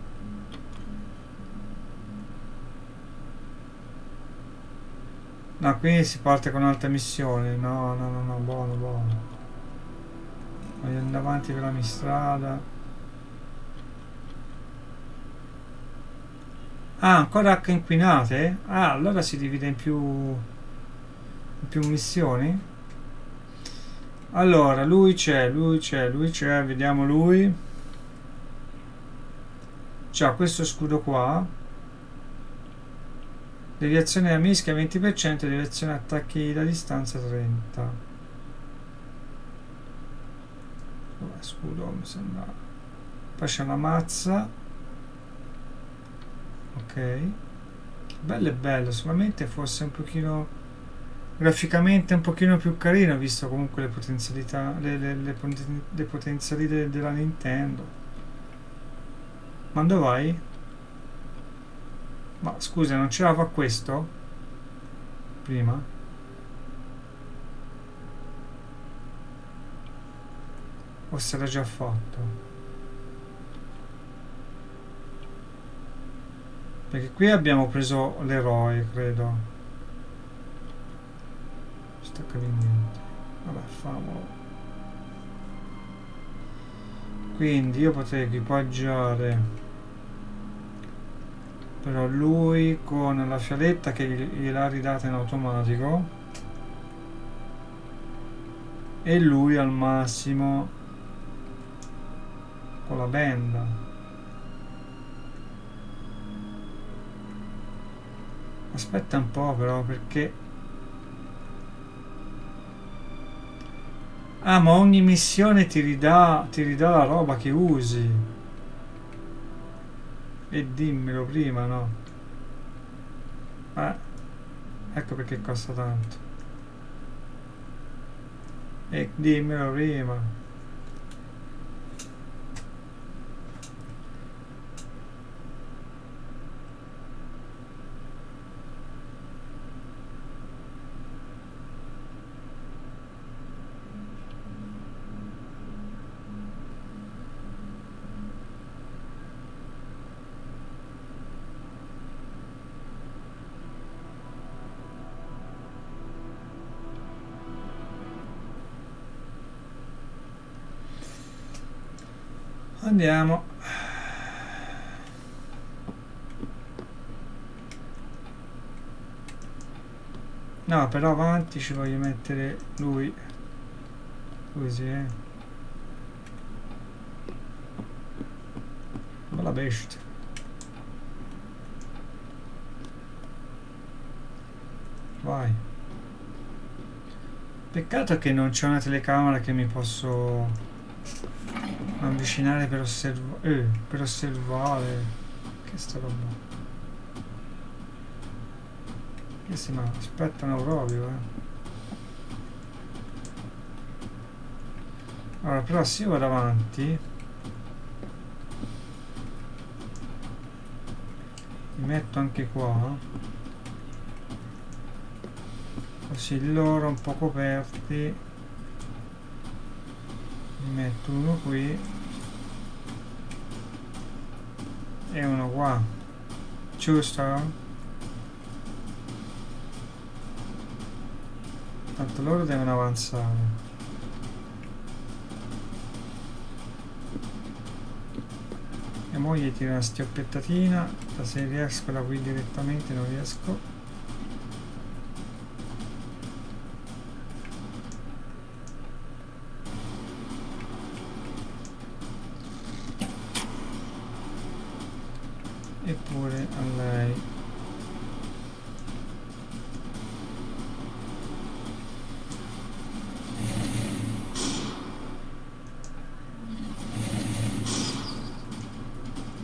No, quindi si parte con un'altra missione. No, no, no, no. Buono, buono. Voglio andare avanti per la mia strada. Ah, ancora acque inquinate? Ah, allora si divide in più, in più missioni. Allora, lui c'è, lui c'è, lui c'è, vediamo lui. C'ha questo scudo qua. Deviazione a mischia venti per cento, deviazione attacchi da distanza trenta per cento. Dov'è scudo? Mi sembra. Poi c'è una mazza. Ok, bello e bello, solamente fosse un pochino graficamente un pochino più carino, visto comunque le potenzialità, le, le, le, le potenzialità della Nintendo. Ma dove vai? Ma scusa, non ce la fa questo? Prima? O se l'ha già fatto? Perché qui abbiamo preso l'eroe, credo. Non sta capendo niente. Vabbè, famolo. Quindi io potrei equipaggiare però lui con la fialetta che gliel'ha ridata in automatico e lui al massimo con la benda. Aspetta un po' però, perché... Ah, ma ogni missione ti ridà, ti ridà la roba che usi. E dimmelo prima, no? Eh, ecco perché costa tanto. E dimmelo prima. Andiamo. No, però avanti ci voglio mettere lui. Così, eh. Bella bestia. Vai. Peccato che non c'è una telecamera che mi posso... avvicinare per osservare eh, per osservare che sta roba che si ma aspettano proprio eh. Allora però se io vado avanti mi metto anche qua così loro un po' coperti, mi metto uno qui e uno qua, giusto? Tanto loro devono avanzare. E mo gli tiro una schioppettatina, se riesco da qui direttamente non riesco. Eppure a lei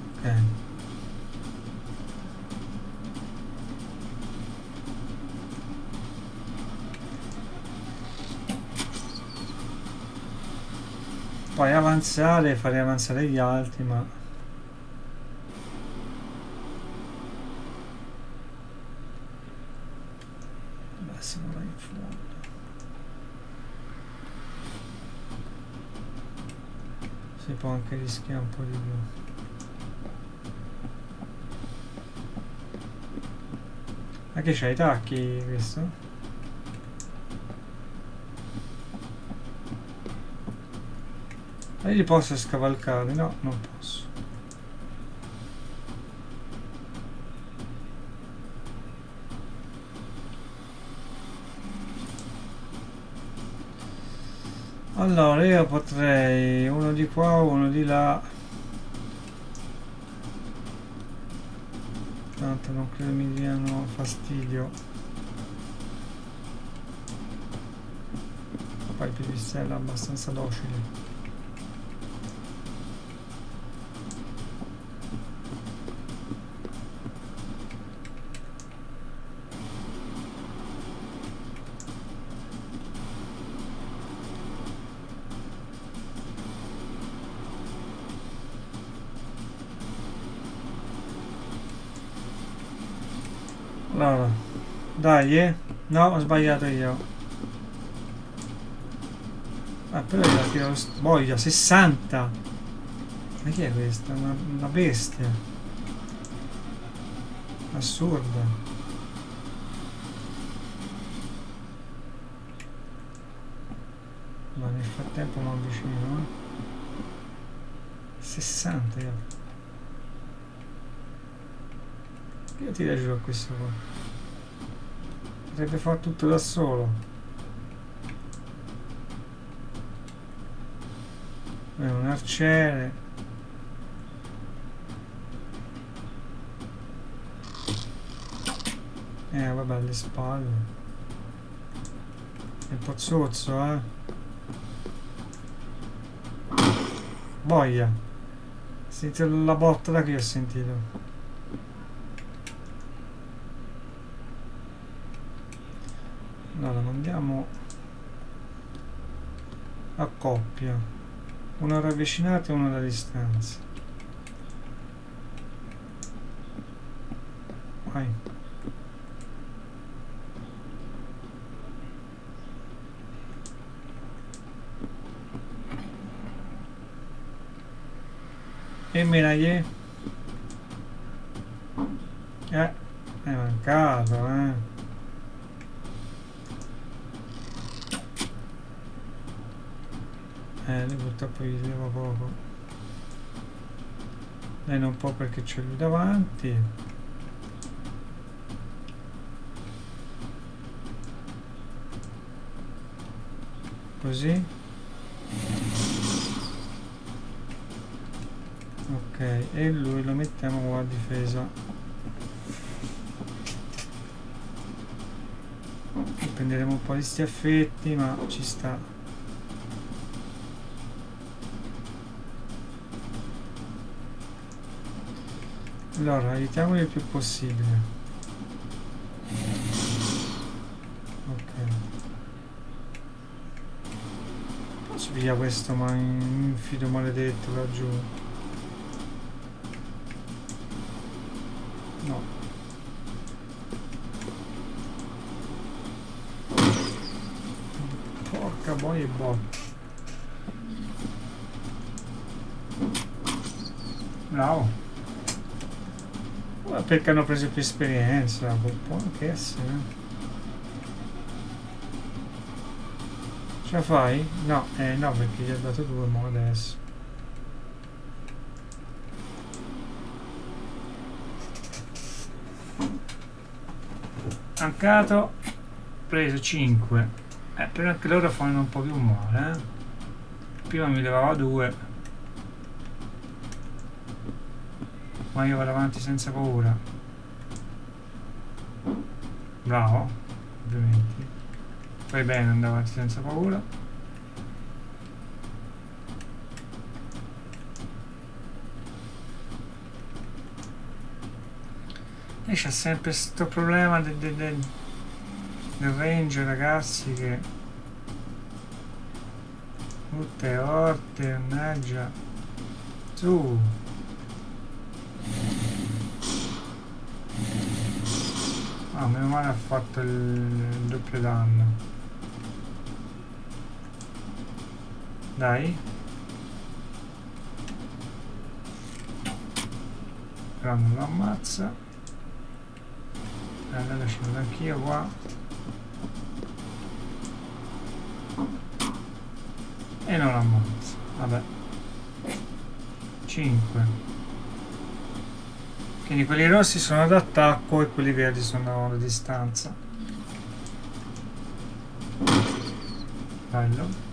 ok poi avanzare, fare avanzare gli altri, ma può anche rischiare un po' di più. Ma che c'ha i tacchi questo? Ma io li posso scavalcare? No, non posso. Allora io potrei uno di qua, uno di là. Tanto non credo mi diano fastidio. Poi il pipistrello è abbastanza docile. Allora, dai, eh? No, ho sbagliato io. Ah, però io la tiro voglia, sessanta! Ma chi è questa? Una, una bestia. Assurda. Ma nel frattempo non vicino, eh? sessanta io. Io ti giù a questo qua. Potrebbe fare tutto da solo. È un arciere. Eh vabbè, alle spalle. È un po' zozzo, eh. Boia. Sentite la botta da qui, ho sentito. Allora mandiamo a coppia, uno ravvicinato e uno da distanza. Vai. E menaglie. Eh, è mancato, eh. Eh, lui purtroppo gli leva poco. Lei non può perché c'è lui davanti. Così. Ok, e lui lo mettiamo qua a difesa. Prenderemo un po' di stiaffetti, ma ci sta. Allora, aiutiamoli il più possibile. Ok. Posso via questo, ma in fido maledetto laggiù. No. Porca boia e botta. Bravo. Perché hanno preso più esperienza, può anche essere. Ce la fai? No, eh no, perché gli ho dato due, ma adesso. Mancato, preso cinque. Eh, però anche loro fanno un po' più male, eh. Prima mi levava due. Ma io vado avanti senza paura. Bravo, ovviamente. Fai bene, andare avanti senza paura. E c'è sempre questo problema del, del, del, del range, ragazzi, che... Tutte orte, mannaggia. Su! Ah, meno male ha fatto il, il doppio danno. Dai. Però non lo ammazza. Allora ci vado anch'io qua. E non lo ammazza. Vabbè. cinque. Quindi quelli rossi sono d'attacco e quelli verdi sono da distanza. Bello.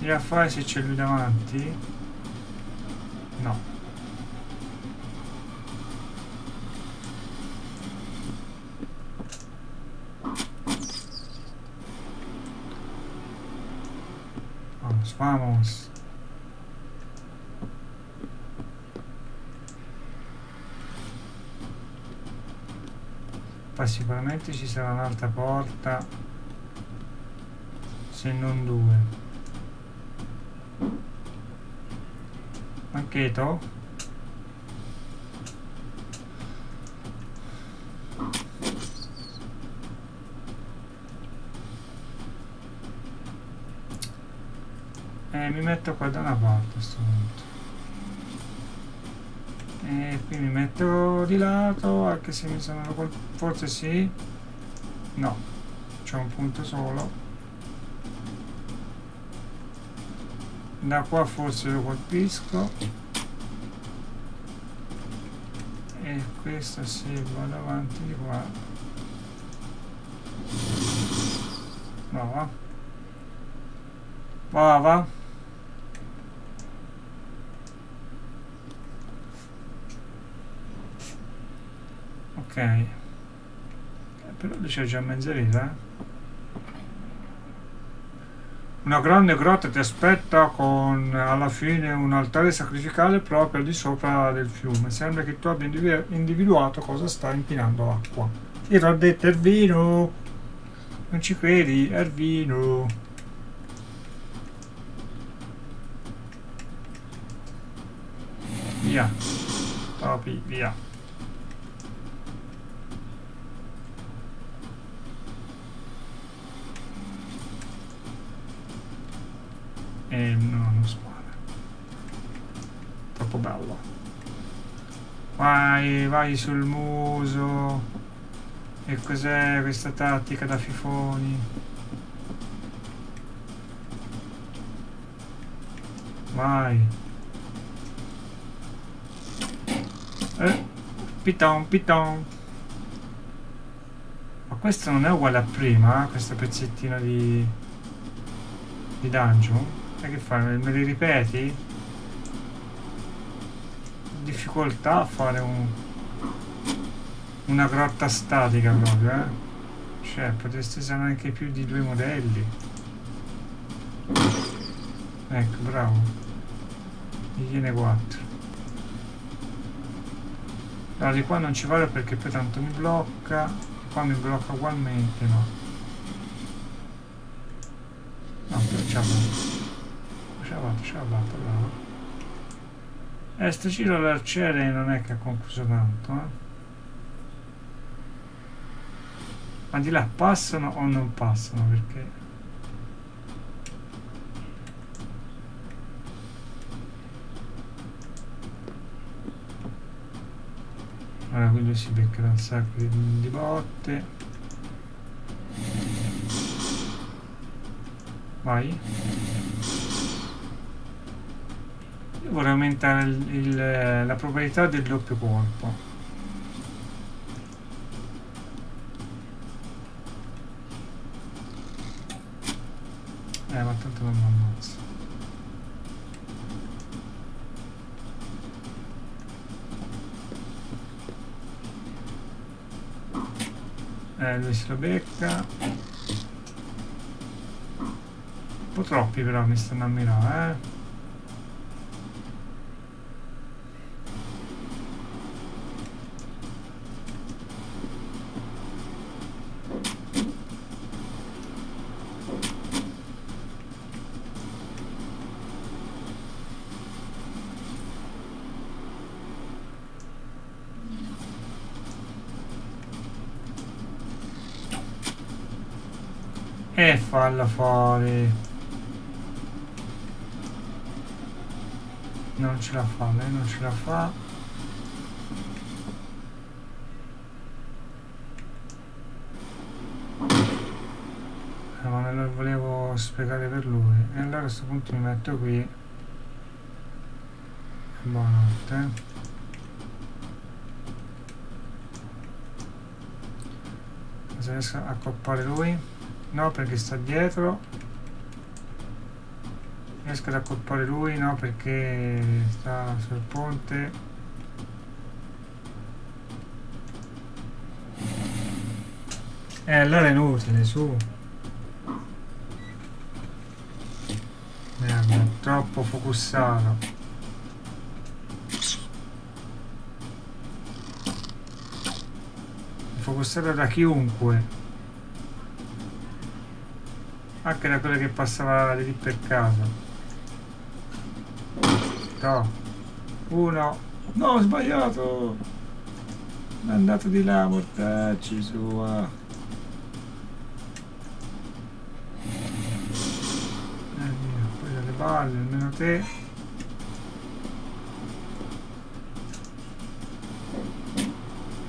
Andiamo a fare se c'è lui davanti. No. Vamos, vamos. Poi sicuramente ci sarà un'altra porta, se non due. Mancheto? Eh, mi metto qua da una parte a questo punto. E qui mi metto di lato, anche se mi sono col... forse sì. No, c'è un punto solo. Da qua forse lo colpisco. E questo sì, vado avanti di qua. Brava. Brava. Ok, però lì c'è già mezza vita. Una grande grotta ti aspetta con alla fine un altare sacrificale proprio di sopra del fiume. Sembra che tu abbia individu individuato cosa sta impinando l'acqua. Io l'ho detto, Ervino! Non ci credi, Ervino! Via! Topi, via! Eh, no, non spara. Troppo bello. Vai, vai sul muso. E cos'è questa tattica da fifoni? Vai. Eh, piton, piton. Ma questo non è uguale a prima, eh? Questo pezzettino di... di dungeon? E che fai? Me li ripeti? Difficoltà a fare un, una grotta statica proprio, eh? Cioè, potresti usare anche più di due modelli. Ecco, bravo. Mi viene quattro. Allora, di qua non ci vado perché poi tanto mi blocca. Qua mi blocca ugualmente, no? No, facciamo. Ce l'ho fatta, ce l'ho fatta, bravo. Eh, sto giro l'arciere non è che ha concluso tanto, eh. Ma di là passano o non passano, perché... Allora, quello si beccherà un sacco di botte. Vai. Vorrei aumentare il, il, la probabilità del doppio colpo. Eh, ma tanto non mi ammazzo. Eh, lui se lo becca. Un po' troppi però mi stanno a mirare, eh. E falla fuori. Non ce la fa, lei non ce la fa. Eh, ma non lo volevo spiegare per lui. E allora a questo punto mi metto qui. Buonanotte. Se riesco a accoppare lui. No, perché sta dietro. riesco ad accorpare lui, no, perché sta sul ponte. E eh, allora è inutile, su. Merda, troppo focussato. Focussata da chiunque, anche da quella che passava di lì per casa. No, uno, no, ho sbagliato, è andato di là, mortacci sua. Eh, via, poi dalle balle, almeno te.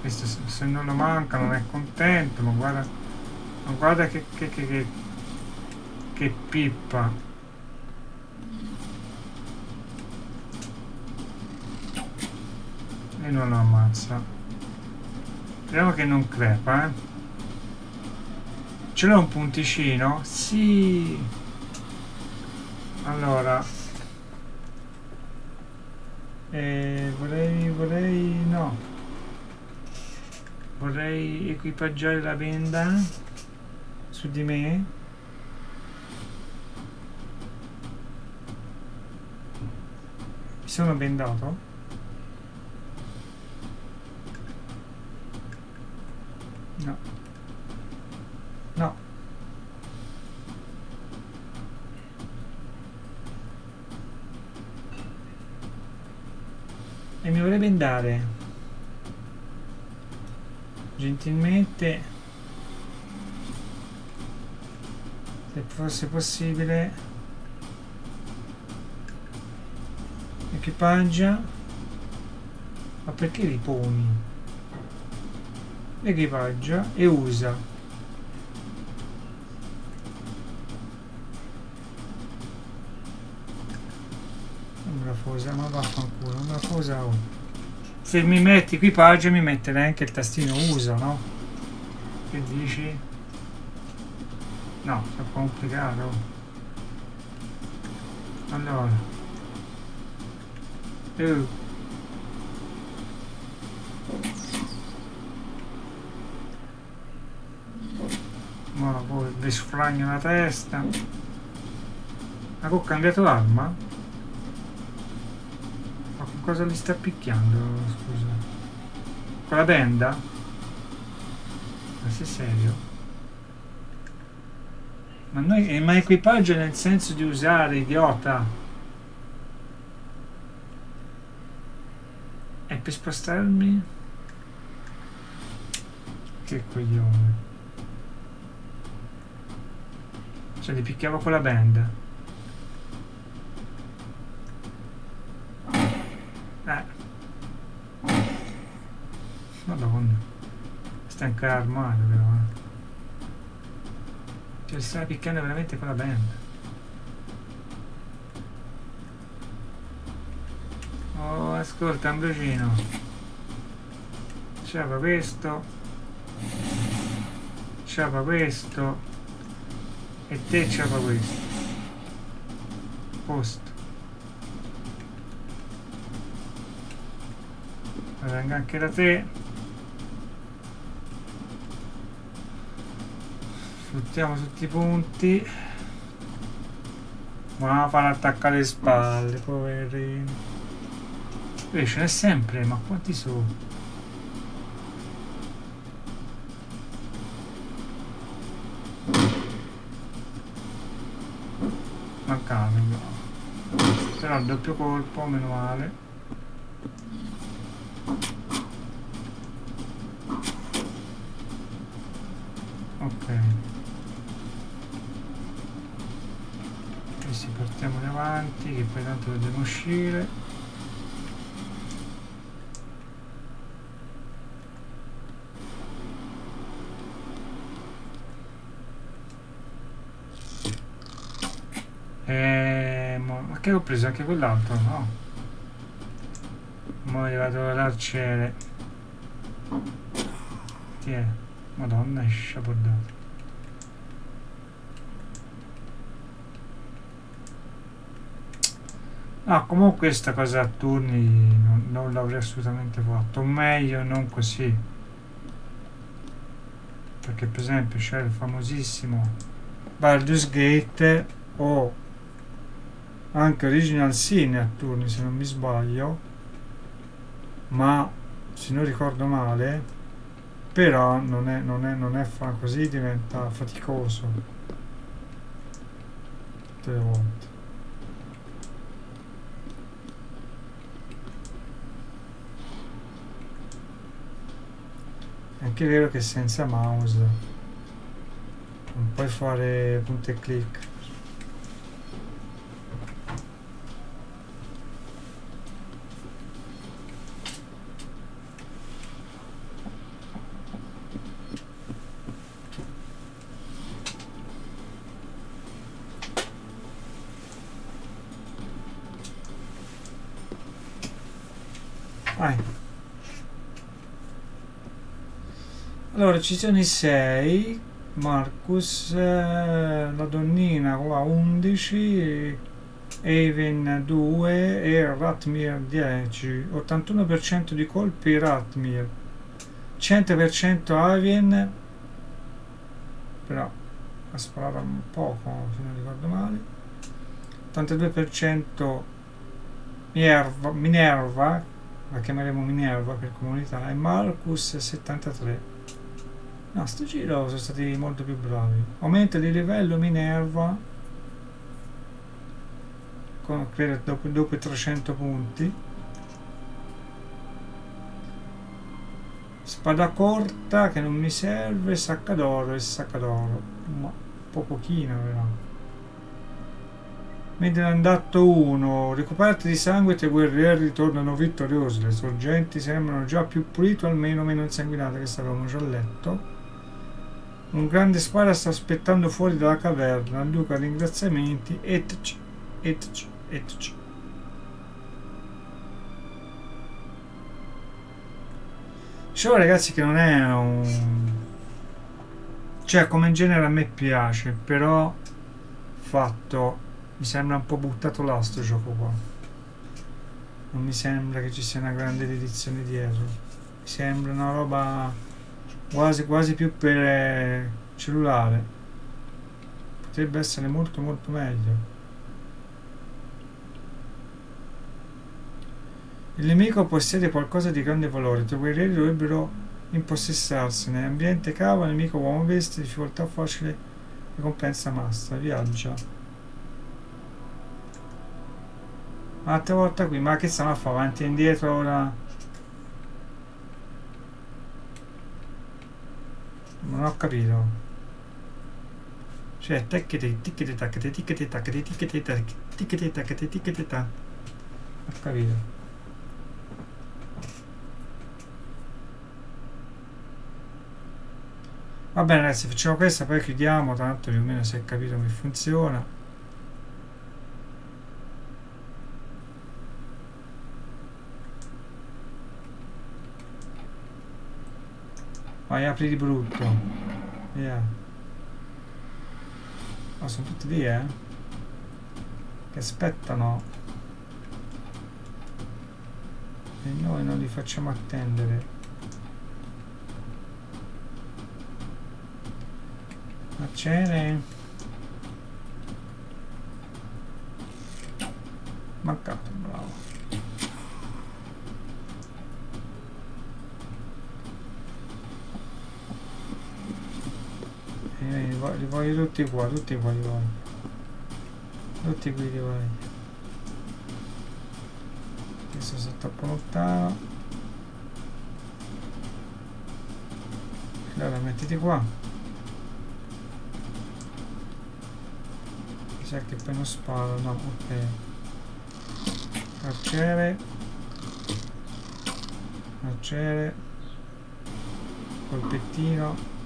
Questo se non lo manca non è contento, ma guarda, ma guarda che, che, che, che, che pippa. E non lo ammazza. Speriamo che non crepa, eh. Ce l'ho un punticino? Sì. Allora eh, vorrei, vorrei no. Vorrei equipaggiare la venda su di me. Mi sono bendato. No. No. E mi vorrei bendare. Gentilmente, se fosse possibile, equipaggia. Ma perché li poni? Equipaggia e usa. Una fosa, ma vaffanculo, una fosa o. Se mi metti equipaggio mi mette neanche il tastino usa, no? Che dici? No, è complicato. Allora uh. ma poi vi sfragno la testa. Ma ho cambiato arma? Cosa li sta picchiando? Scusa, con la benda? Ma sei serio? Ma noi, ma equipaggio nel senso di usare, idiota! E per spostarmi? Che coglione! Cioè li picchiavo con la benda. Madonna, sta anche armato però, eh. Cioè sta picchiando veramente con la benda. Oh, ascolta Ambrogino, c'era questo, c'era questo e te c'era questo. Posto. Venga anche da te. Sfruttiamo tutti i punti. Ma fanno attaccare le spalle, poverino. E ce n'è sempre, ma quanti sono? Mancava, però il doppio colpo, meno male. Adesso partiamo davanti che poi tanto dobbiamo uscire. E... ma che ho preso anche quell'altro? No, ma è arrivato l'arciere. Ti è? Madonna, è sciabordato. Ah, comunque questa cosa a turni non, non l'avrei assolutamente fatto, o meglio non così, perché per esempio c'è il famosissimo Baldur's Gate o anche Original Sin a turni se non mi sbaglio, ma se non ricordo male, però non è, non è, non è fa così, diventa faticoso tutte le volte. È anche vero che senza mouse non puoi fare punto e clic. Allora ci sono i sei, Marcus, eh, la donnina qua undici, Even due e Ratimir dieci, ottantuno per cento di colpi Ratimir, cento per cento Even, però ha sparato un poco se non ricordo male, ottantadue per cento Minerva, Minerva, la chiameremo Minerva per comunità, e Marcus settantatré. No, sto giro sono stati molto più bravi. Aumenta di livello Minerva con, credo dopo, dopo i trecento punti. Spada corta che non mi serve, sacca d'oro e sacca d'oro, ma un po' pochino però. Medagliandato uno, ricoperti di sangue, tre guerrieri tornano vittoriosi, le sorgenti sembrano già più pulite, almeno meno insanguinate, che stavamo già letto. Un grande spada sta aspettando fuori dalla caverna, Luca ringraziamenti, etc, etc, etc. Dicevo ragazzi che non è un... cioè come in genere a me piace, però fatto... mi sembra un po' buttato là sto gioco qua. Non mi sembra che ci sia una grande dedizione dietro. Mi sembra una roba... quasi quasi più per cellulare, potrebbe essere molto molto meglio. Il nemico possiede qualcosa di grande valore, i tuoi guerrieri dovrebbero impossessarsene. Ambiente cava, nemico uomo veste, difficoltà facile, ricompensa massa, viaggia. Un'altra volta qui, ma che stiamo a fare avanti e indietro ora? Non ho capito. Cioè, ticchete, ticchete, tacchete, ticchete, tacchete, ticchete, tacchete, ticchete, tacchete, ticchete, tacchete. Ho capito. Va bene ragazzi, facciamo questa, poi chiudiamo, tanto più o meno si è capito come funziona. Vai, apri di brutto. Via. Oh, sono tutti lì, eh? Che aspettano. E noi non li facciamo attendere. Piacere. Mancato, bravo. Li voglio tutti qua, tutti qua li voglio. Tutti qui li voglio. Questo sono troppo lontano. Allora mettiti qua. Mi sa che poi non sparo, no, ok. Arciere. Arciere. Colpettino.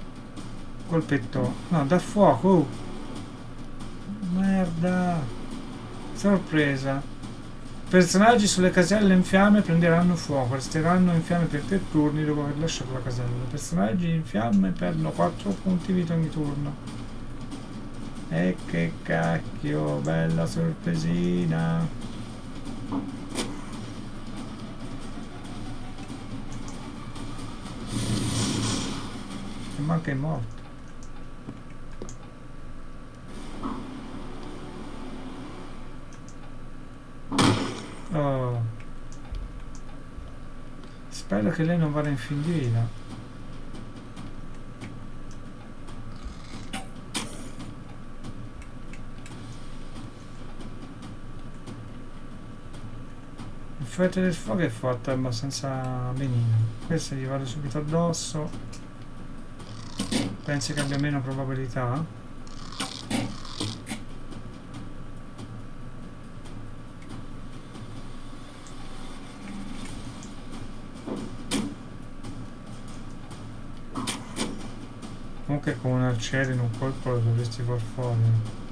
Colpetto, no, da fuoco, uh. merda, sorpresa. Personaggi sulle caselle in fiamme prenderanno fuoco, resteranno in fiamme per tre turni dopo aver lasciato la casella. Personaggi in fiamme perdono quattro punti vita ogni turno. E che cacchio, bella sorpresina. ma che è morto. Oh. Spero che lei non vada in fin di là. La fetta del fuoco è fatta abbastanza benino. Questa gli vado subito addosso. Penso che abbia meno probabilità. Comunque con un arciere in un colpo lo dovresti far fuori.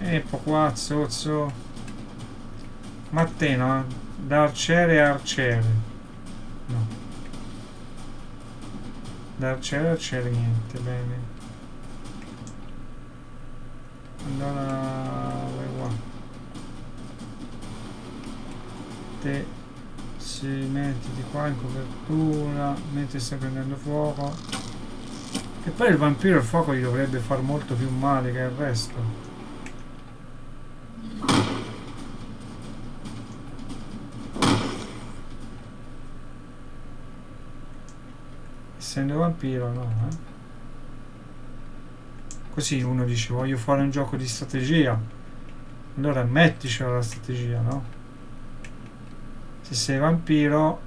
Eppo qua, zozzo. Ma te no, eh? Da arciere a arciere. No. Da arciere a arciere niente, bene. Allora, vai qua. Te si metti di qua in copertura, mentre stai prendendo fuoco. E poi il vampiro il fuoco gli dovrebbe far molto più male che il resto. Essendo vampiro no, eh? Così uno dice voglio fare un gioco di strategia, allora mettici la strategia, no? Se sei vampiro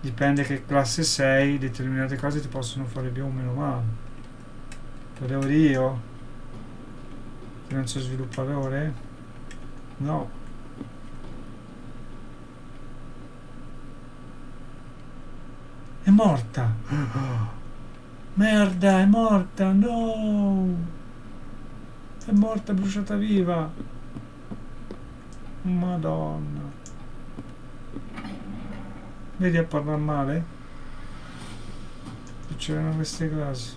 dipende che classe sei, determinate cose ti possono fare più o meno male. Lo devo dire io? Che non so sviluppatore? No. È morta! Merda, è morta! No! È morta, bruciata viva! Madonna! Vedi a parlare male? C'erano queste cose.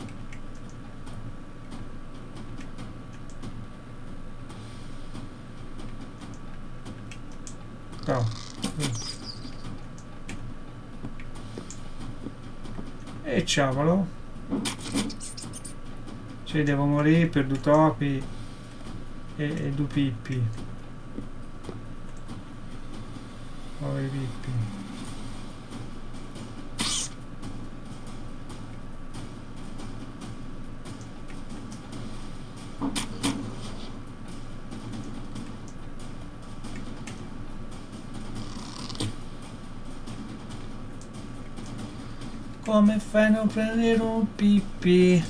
Ciao! Oh. E ciavolo, cioè devo morire per due topi e, e due pippi. Poveri pippi. Come fai a non prendere un pipì?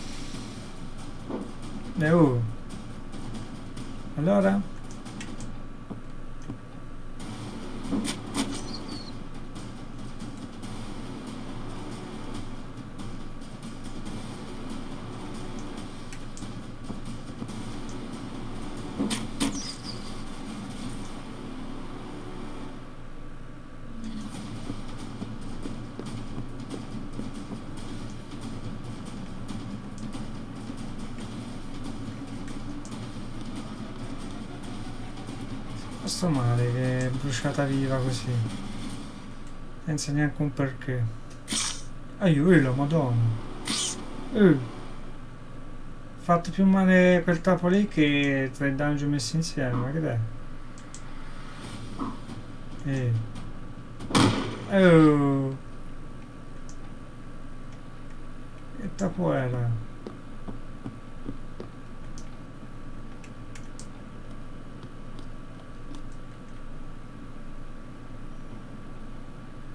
Eh, oh. Allora? Male che è bruciata viva così senza neanche un perché. Aiuto, madonna, uh. Fatto più male quel tappo lì che tre dungeon messi insieme, ma che dai, eh. Oh. Che tappo era?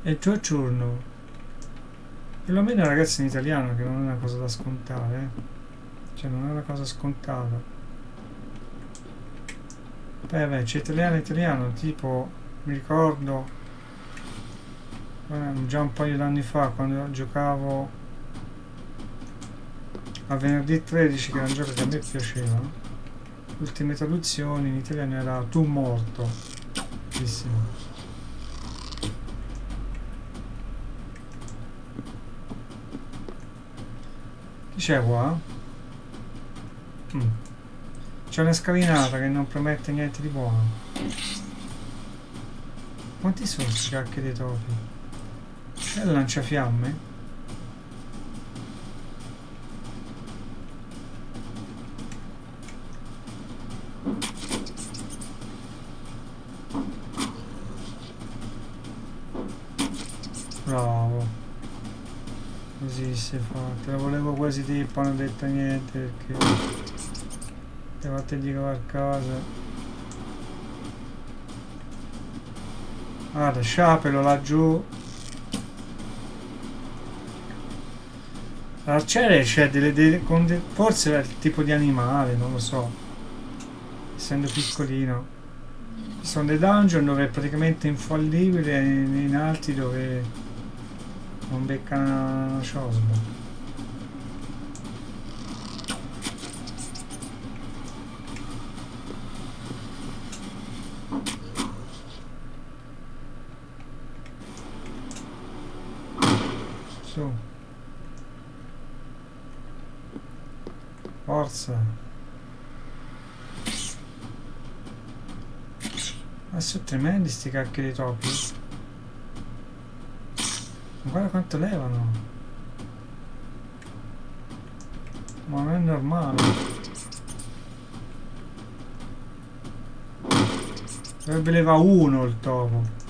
È il tuo turno. Perlomeno ragazzi in italiano, che non è una cosa da scontare. Cioè non è una cosa scontata. Beh beh, c'è italiano italiano, tipo mi ricordo eh, già un paio d'anni fa quando giocavo a venerdì tredici, che era un gioco che a me piaceva. L'ultima traduzione in italiano era Tu morto. Bellissimo. C'è qua? Mm. C'è una scalinata che non promette niente di buono. Quanti sono sti cacchi dei topi? E lanciafiamme. Bravo. Così si è fatta. La volevo quasi dire, poi non ho detto niente perché devo dire qualcosa. Guarda, sciapelo laggiù. L'arciere c'è delle, delle con de, forse è il tipo di animale, non lo so. Essendo piccolino. Ci sono dei dungeon dove è praticamente infallibile, in, in altri dove non becca una ciosba. Forza. Ma sono tremendi sti cacchi dei topi. Ma guarda quanto levano. Ma non è normale. Dovrebbe levare uno il topo.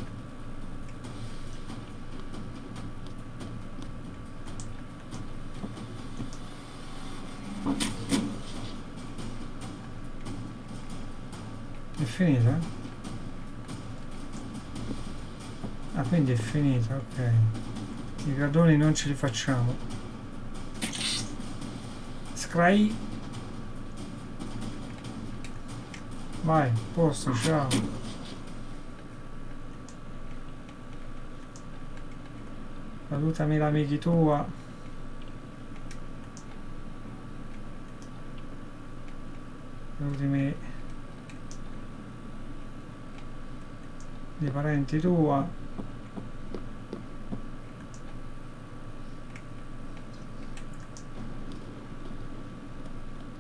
Finita? Ah, quindi è finita, ok. I gradoni non ce li facciamo. Scry. Vai, posto, ciao. Salutami l'amici tua. Salutami i parenti tua.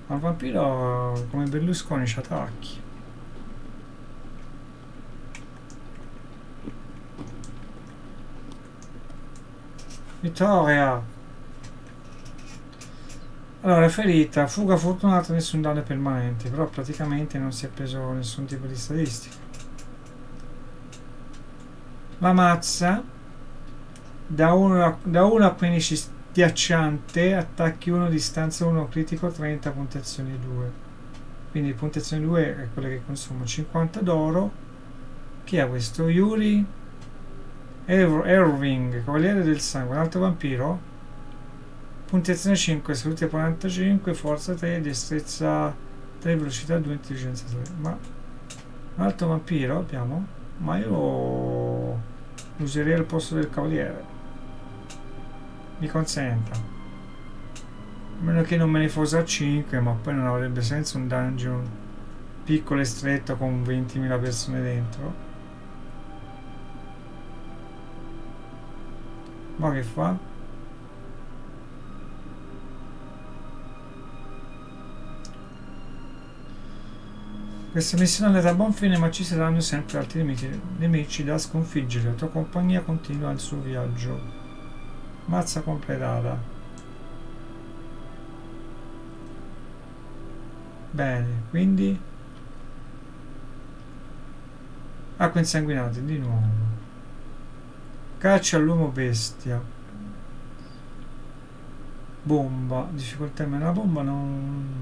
Ma il vampiro come Berlusconi ci attacchi. Vittoria. Allora, ferita, fuga fortunata, nessun danno permanente, però praticamente non si è preso nessun tipo di statistica. La mazza da uno a quindici schiacciante, attacchi uno, distanza uno, critico trenta, puntazione due. Quindi puntazione due è quella che consumo. cinquanta d'oro. Chi ha questo? Yuri Erving, cavaliere del sangue, un altro vampiro. Puntazione cinque, salute quarantacinque, forza tre, destrezza tre, velocità due, intelligenza tre. Ma un altro vampiro abbiamo? Ma io lo userei al posto del cavaliere, mi consenta, a meno che non me ne fosse a cinque, ma poi non avrebbe senso un dungeon piccolo e stretto con ventimila persone dentro. Ma che fa? Questa missione è andata a buon fine, ma ci saranno sempre altri nemici, nemici da sconfiggere. La tua compagnia continua il suo viaggio. Mazza completata. Bene, quindi... acqua insanguinata, di nuovo. Caccia all'uomo bestia. Bomba. Difficoltà meno la bomba, non...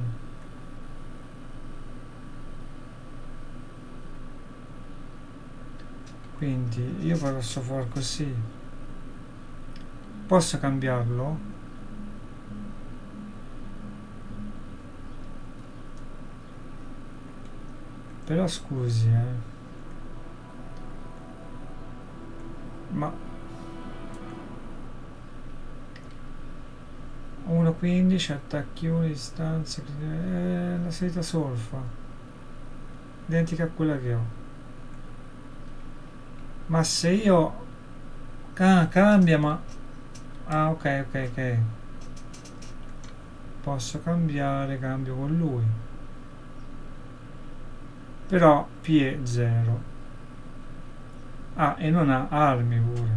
Quindi io posso fare così. Posso cambiarlo? Però scusi, eh. Ma uno quindici, attacchi uno, distanza. Eh, la salita solfa. Identica a quella che ho. Ma se io... Ah, cambia, ma... Ah, ok, ok, ok. Posso cambiare, cambio con lui. Però P è zero. Ah, e non ha armi pure.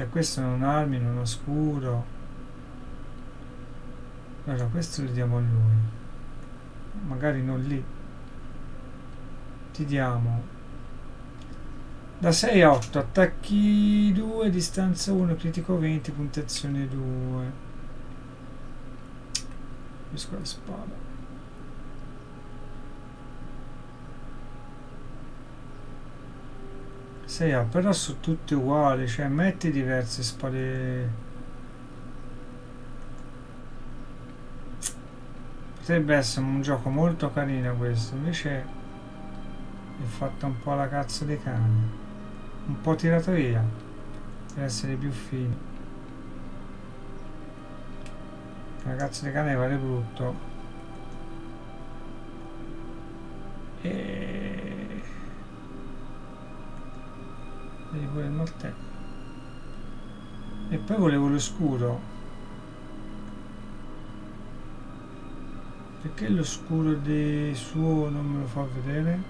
Cioè questo non ha armi, non ha scudo. Allora questo lo diamo a lui. Magari non lì. Ti diamo da sei a otto, attacchi due, distanza uno, critico venti, puntazione due. Riesco la spada. sei a, però sono tutte uguali, cioè metti diverse spade. Potrebbe essere un gioco molto carino questo, invece è fatta un po' alla cazzo dei cani. Un po' tirato via per essere più fini. Ragazzi, le cane vale brutto. E vedi pure il martello. E poi volevo lo scudo. Perché lo scudo di suo non me lo fa vedere?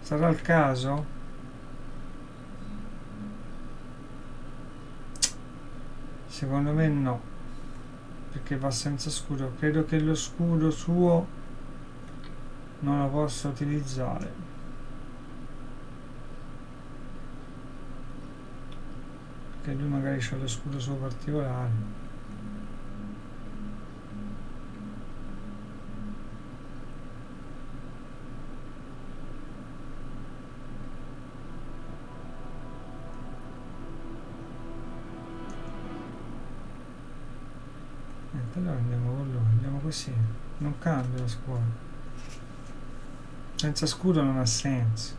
Sarà il caso? Secondo me no, perché va senza scudo. Credo che lo scudo suo non lo possa utilizzare. Perché lui magari ha lo scudo suo particolare. Allora andiamo con lui, andiamo così, non cambia la scuola. Senza scudo non ha senso.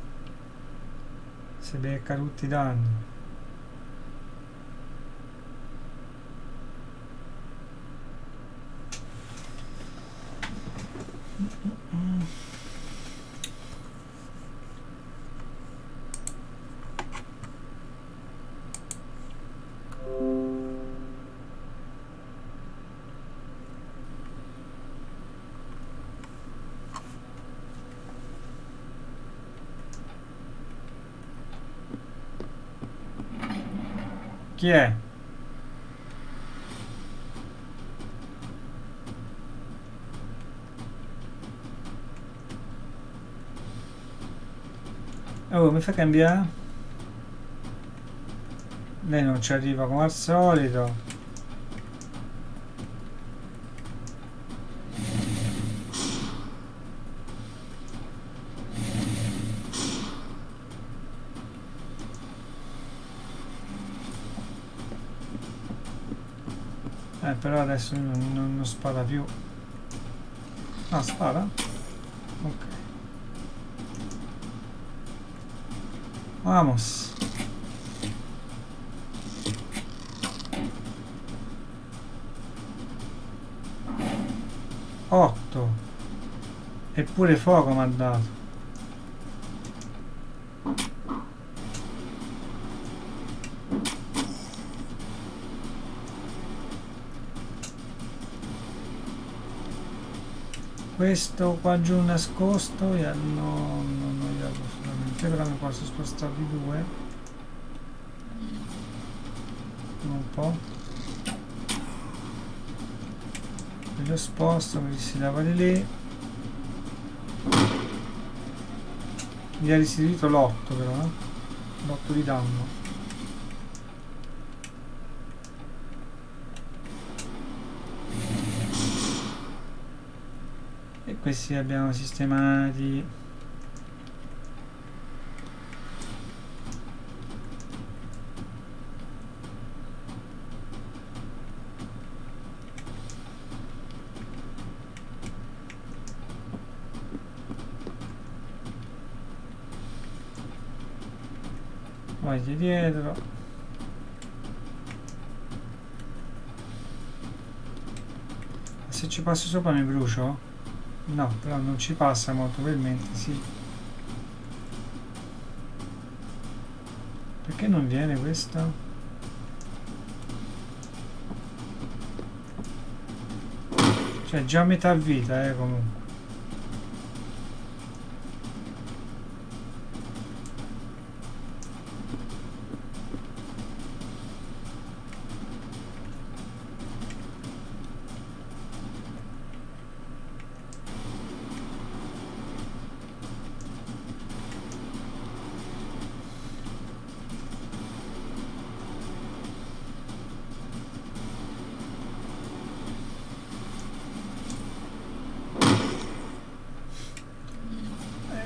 Si becca tutti i danni. Chi è? Oh, mi fa cambiare? Lei non ci arriva come al solito. Però adesso non, non, non spara più. Ah, spara? Ok. Vamos. otto. Eppure fuoco mi ha dato. Questo qua giù nascosto e no, non lo io assolutamente, però mi posso spostare di due un po', e lo sposto che si dava di lì, gli ha restituito l'otto, però eh? l'otto di danno. Questi li abbiamo sistemati. Vai dietro. Se ci passo sopra mi brucio? No, però non ci passa molto probabilmente, sì. Perché non viene questa? Cioè, già metà vita, eh, comunque.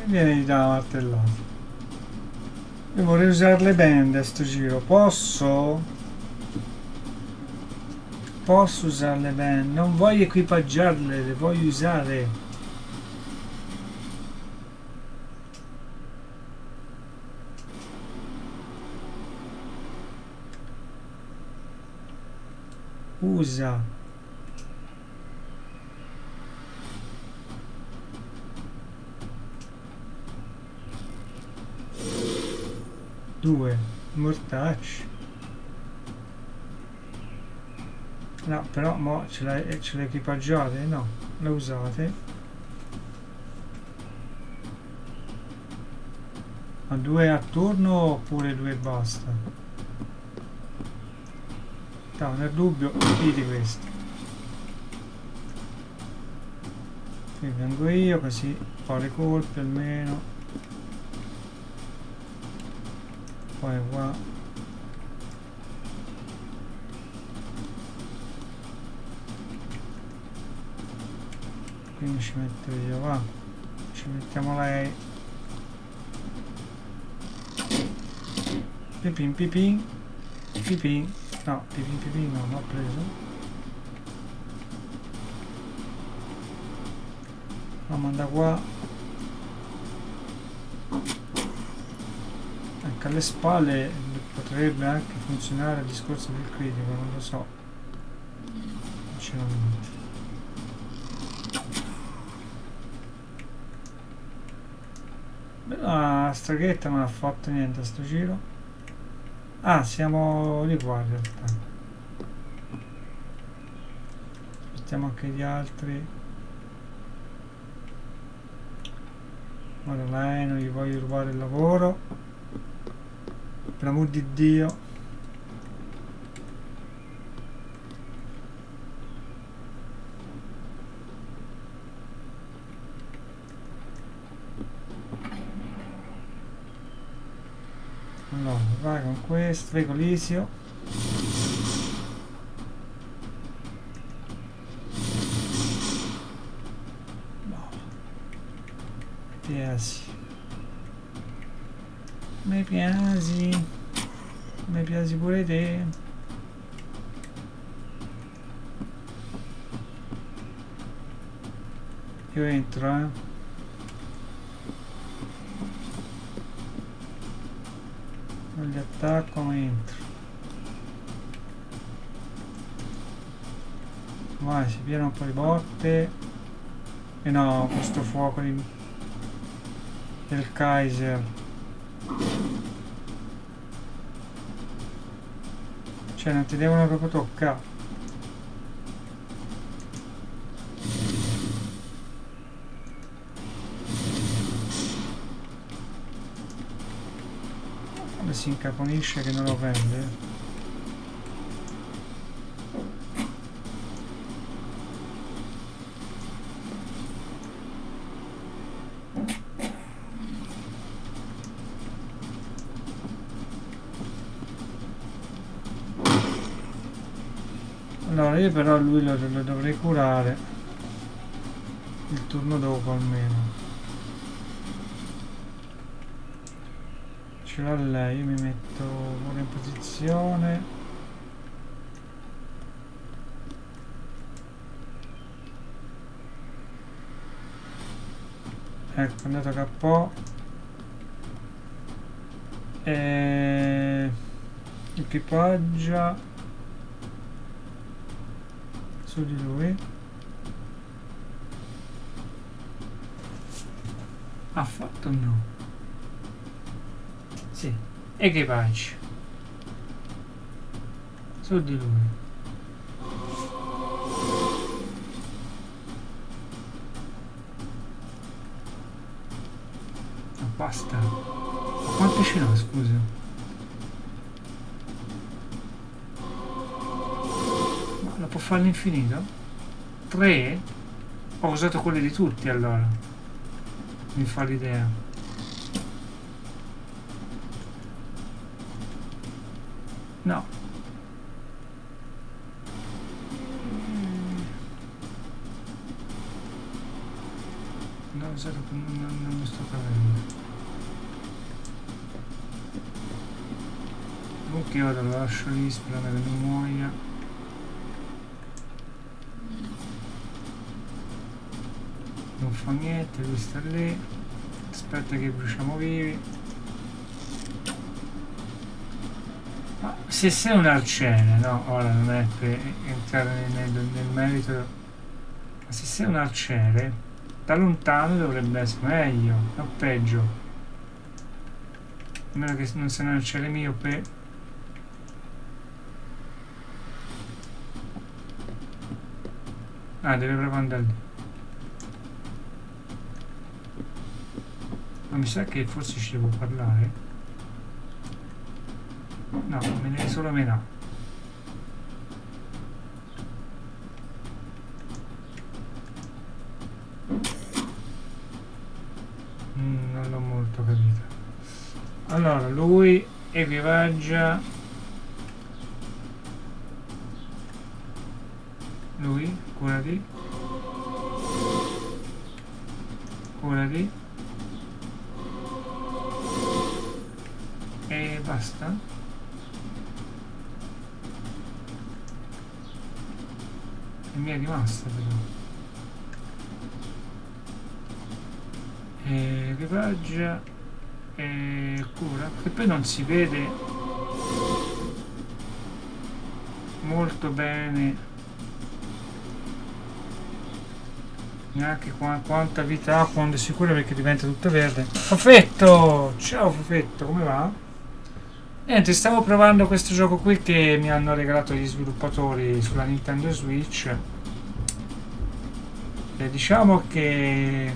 Vieni, gli dà una martellata. Io vorrei usare le bende a sto giro. Posso? Posso usare le bende? Non voglio equipaggiarle, le voglio usare. Usa. Due mortacci. No, però mo ce le ce equipaggiate? No, le usate. Ma due attorno oppure due e basta? No, nel dubbio di questo qui vengo io, così ho le colpe almeno. Poi qua quindi ci metto io, va, ci mettiamo lei, pipin pipin pipin. No, pipin pipin non l'ho preso. La manda qua. Anche alle spalle potrebbe anche funzionare il discorso del critico, non lo so. Sinceramente. La straghetta non ha fatto niente a sto giro. Ah, siamo di qua in realtà. Aspettiamo anche gli altri. Ora lei non gli voglio rubare il lavoro. Per l'amor di Dio. Vai con questo, vai con l'isio. No. Mi piace. Mi piace. Mi piace pure te. Io entro, eh. Gli attacco, ma entro. Vai, si piena un po' di botte. E no, questo fuoco di... del Kaiser. Cioè non ti devono proprio toccare. Si incaponisce che non lo prende. Allora io però lui lo, lo dovrei curare il turno dopo almeno. Ce l'ha lei, io mi metto ora in posizione. Ecco, è andato a K O. E... equipaggia su di lui. Ha fatto no. Sì, equipaggio su di lui. No, basta. Quanto ce l'ho, scusa? Ma lo può fare all'infinito? Tre? Ho usato quelli di tutti allora. Mi fa l'idea. No. Non cosa che non, non mi sto capendo. Ok, ora lo lascio lì, sperando che non muoia. Non fa niente, lui sta lì. Aspetta che bruciamo vivi. Ma se sei un arciere, no? Ora non è per entrare nel, nel merito. Ma se sei un arciere, da lontano dovrebbe essere meglio o peggio, a meno che non sia un arciere miope. Ah, deve proprio andare lì, ma mi sa che forse ci devo parlare. No, me ne solo me no. Non l'ho molto capito. Allora, lui equipaggia. Lui, curati. Curati. E basta. E mi è rimasta però. E equipaggia e cura, che poi non si vede molto bene neanche qua, quanta vita ha quando si cura, perché diventa tutta verde. Fofetto! Ciao Fofetto, come va? Niente, stavo provando questo gioco qui che mi hanno regalato gli sviluppatori sulla Nintendo Switch e diciamo che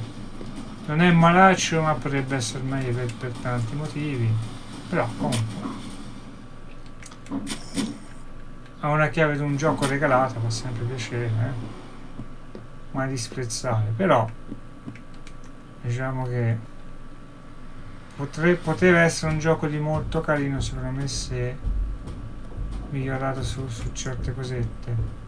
non è malaccio, ma potrebbe essere meglio per, per tanti motivi. Però comunque a una chiave di un gioco regalata fa sempre piacere, eh? Mai disprezzare. Però diciamo che potre, poteva essere un gioco di molto carino secondo me se migliorato su, su certe cosette.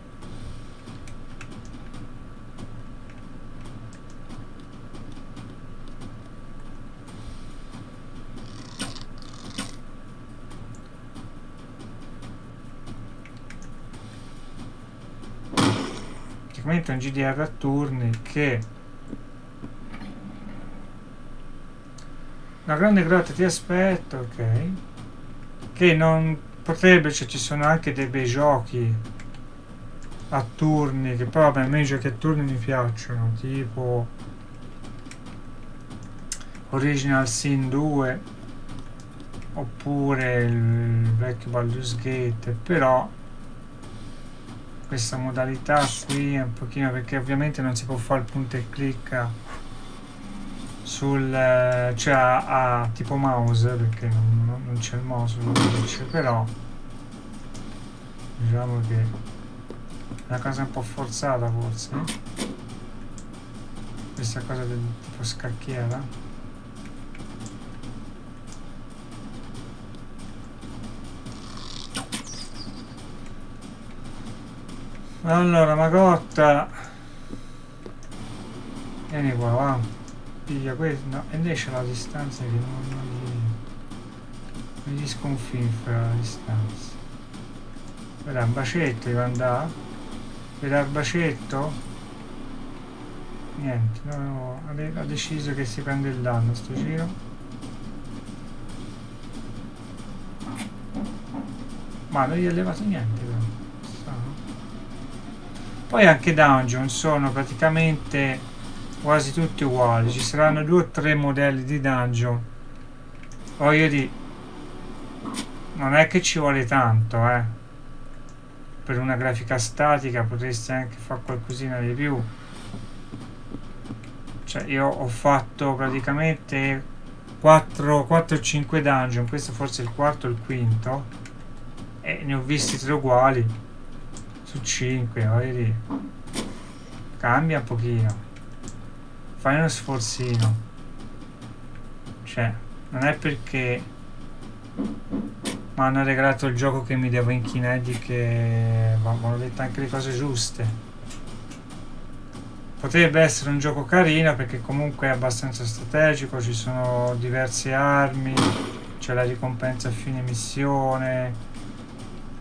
Un G D R a turni che una grande grotta ti aspetta, ok, che non potrebbe, cioè ci sono anche dei bei giochi a turni che poi vabbè, a me i giochi a turni mi piacciono, tipo Original Sin due oppure il vecchio Baldur's Gate, però questa modalità qui è un pochino, perché ovviamente non si può fare il punto e clicca sul, cioè a, a tipo mouse, perché non, non c'è il mouse, non c'è, però diciamo che è una cosa un po' forzata forse, eh? Questa cosa del tipo scacchiera. Allora, Magotta, vieni qua, va, piglia questo, no, e lei c'è la distanza che non, non gli, non gli sconfinfera la distanza. Vedrà un bacetto, deve andare? Vedrà il bacetto? Niente, no, no, ha deciso che si prende il danno sto giro. Ma non gli ha levato niente però. Poi anche dungeon sono praticamente quasi tutti uguali, ci saranno due o tre modelli di dungeon. Voglio dire, non è che ci vuole tanto, eh. Per una grafica statica potresti anche fare qualcosina di più. Cioè io ho fatto praticamente quattro o cinque dungeon, questo forse è il quarto o il quinto, e ne ho visti tre uguali. cinque, voglio dire, cambia un pochino, fai uno sforzino, cioè non è perché mi hanno regalato il gioco che mi devo inchinare, di che vanno dette anche le cose giuste. potrebbe essere un gioco carino perché comunque è abbastanza strategico, ci sono diverse armi, c'è la ricompensa a fine missione,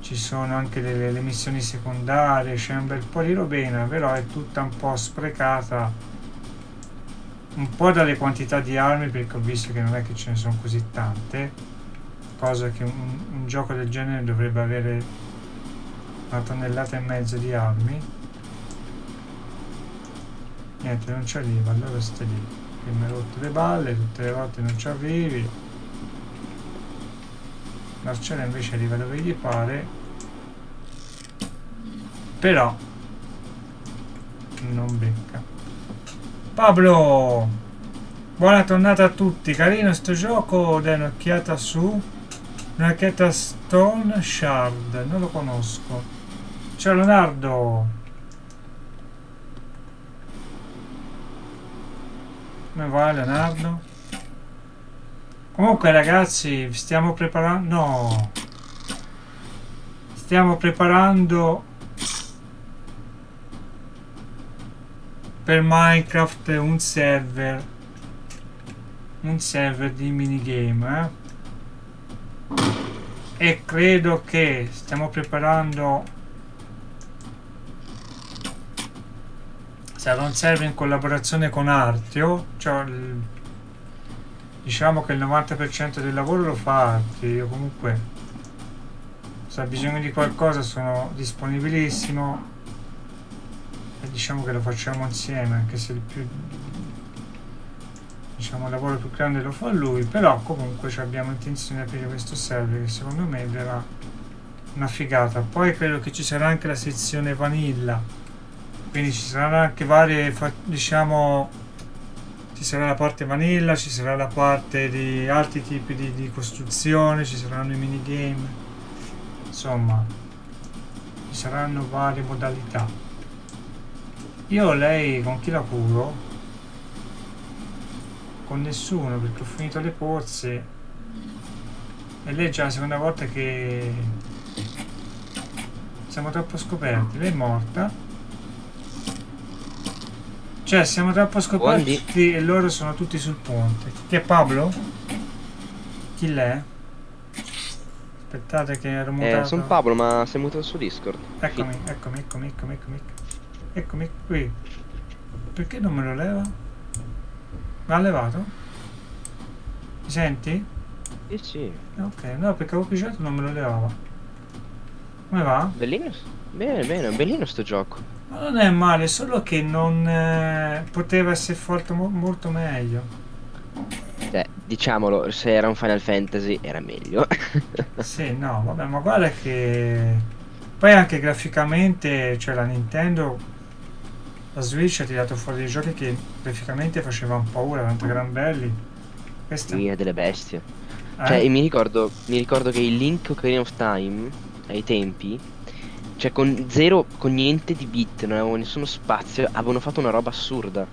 ci sono anche delle, delle missioni secondarie, c'è un bel po' di robina, però è tutta un po' sprecata, un po' dalle quantità di armi, perché ho visto che non è che ce ne sono così tante, cosa che un, un gioco del genere dovrebbe avere una tonnellata e mezzo di armi. Niente, non ci arrivo, allora stai lì che mi ha rotto le balle, tutte le volte non ci arrivi. L'arciere invece arriva dove gli pare, però non becca. Pablo, buona tornata a tutti, carino sto gioco, dai un'occhiata su, un'occhiata Stone Shard, non lo conosco. Ciao Leonardo, come va Leonardo? Comunque ragazzi, stiamo preparando, no, stiamo preparando per Minecraft un server, un server di minigame, eh? E credo che stiamo preparando, sarà un server in collaborazione con Artio, cioè il, diciamo che il novanta per cento del lavoro lo fa Arte, io comunque se ha bisogno di qualcosa sono disponibilissimo e diciamo che lo facciamo insieme, anche se il più, diciamo, il lavoro più grande lo fa lui, però comunque abbiamo intenzione di aprire questo server che secondo me verrà una figata. Poi credo che ci sarà anche la sezione vanilla, quindi ci saranno anche varie, diciamo, ci sarà la parte vanilla, ci sarà la parte di altri tipi di, di costruzione, ci saranno i minigame, insomma ci saranno varie modalità. Io lei con chi la curo? Con nessuno, perché ho finito le pozze e lei è già la seconda volta che siamo troppo scoperti, lei è morta. Cioè siamo troppo scoperti e loro sono tutti sul ponte. Chi è Pablo? Chi l'è? Aspettate che ero mutato. Eh, sono Pablo ma sei mutato su Discord. Eccomi, eccomi, eccomi, eccomi, eccomi. Eccomi qui. Perché non me lo leva? L'ha levato? Mi senti? Sì, sì. Ok, no perché avevo pigiato non me lo levava. Come va? Bellino? Bene, bene, bellino sto gioco. Ma non è male, solo che non eh, poteva essere fatto mo molto meglio. Beh, diciamolo, se era un Final Fantasy era meglio. Sì, no, vabbè, ma guarda che poi anche graficamente, cioè la Nintendo, la Switch ha tirato fuori dei giochi che graficamente facevano paura, tanto gran belli. Questa è delle bestie. Eh? Cioè, mi ricordo, mi ricordo che il Link Ocarina of Time ai tempi, cioè con zero, con niente di bit, non avevo nessuno spazio, avevano fatto una roba assurda.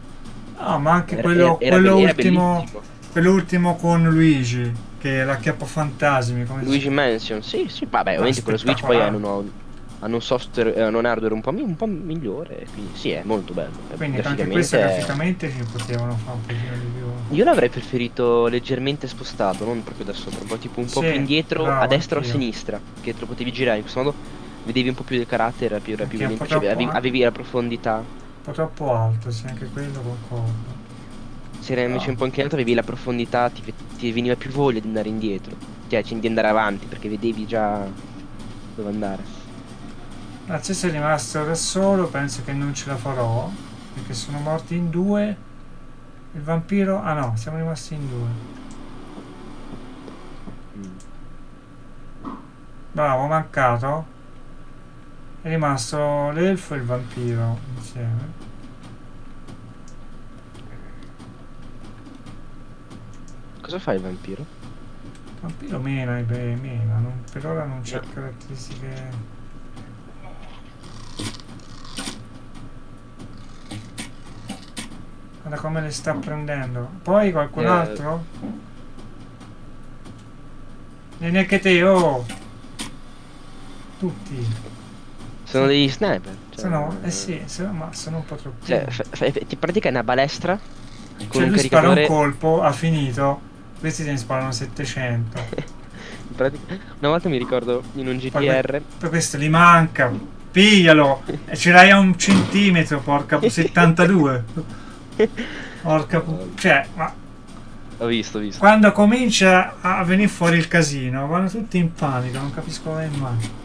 No, ma anche era, quello, era, quello era ultimo, quell'ultimo con Luigi, che è la chiappa fantasmi, come Luigi si... Mansion, sì, sì, vabbè, ovviamente con la Switch poi hanno, uno, hanno un software, hanno un hardware un po', un po' migliore, quindi sì, è molto bello. Quindi anche questo graficamente ci potevano fare un pochino di più. Io l'avrei preferito leggermente spostato, non proprio da sopra, ma tipo un po' sì, più indietro, bravo, a destra o a sinistra, che te lo potevi girare, in questo modo vedevi un po' più di carattere, era più, era più lento, cioè, avevi, avevi la profondità. Un po' troppo alto, sì, anche quello concordo. Se era invece no, un po' inclinato avevi la profondità, ti, ti veniva più voglia di andare indietro, cioè di andare avanti, perché vedevi già dove andare. Grazie, sei rimasto da solo, penso che non ce la farò, perché sono morti in due. Il vampiro... ah no, siamo rimasti in due. Mm. Bravo, mancato. È rimasto l'elfo e il vampiro insieme. Cosa fa il vampiro? Il vampiro mena, beh, mena, non, per ora non c'è no, caratteristiche. Guarda come le sta prendendo. Poi qualcun eh. altro? E neanche te, oh! Tutti. Sono degli sniper. Cioè... No, eh sì, ma sono un po' troppo. Cioè, ti pratica una balestra? Con cioè, un lui caricatore... spara un colpo, ha finito. Questi se ne sparano settecento. Una volta mi ricordo in un G T R. Per questo gli manca. Piglialo! E ce l'hai a un centimetro, porca settantadue. Porca cioè, ma. Ho visto, ho visto. Quando comincia a venire fuori il casino, vanno tutti in panico, non capisco mai mai.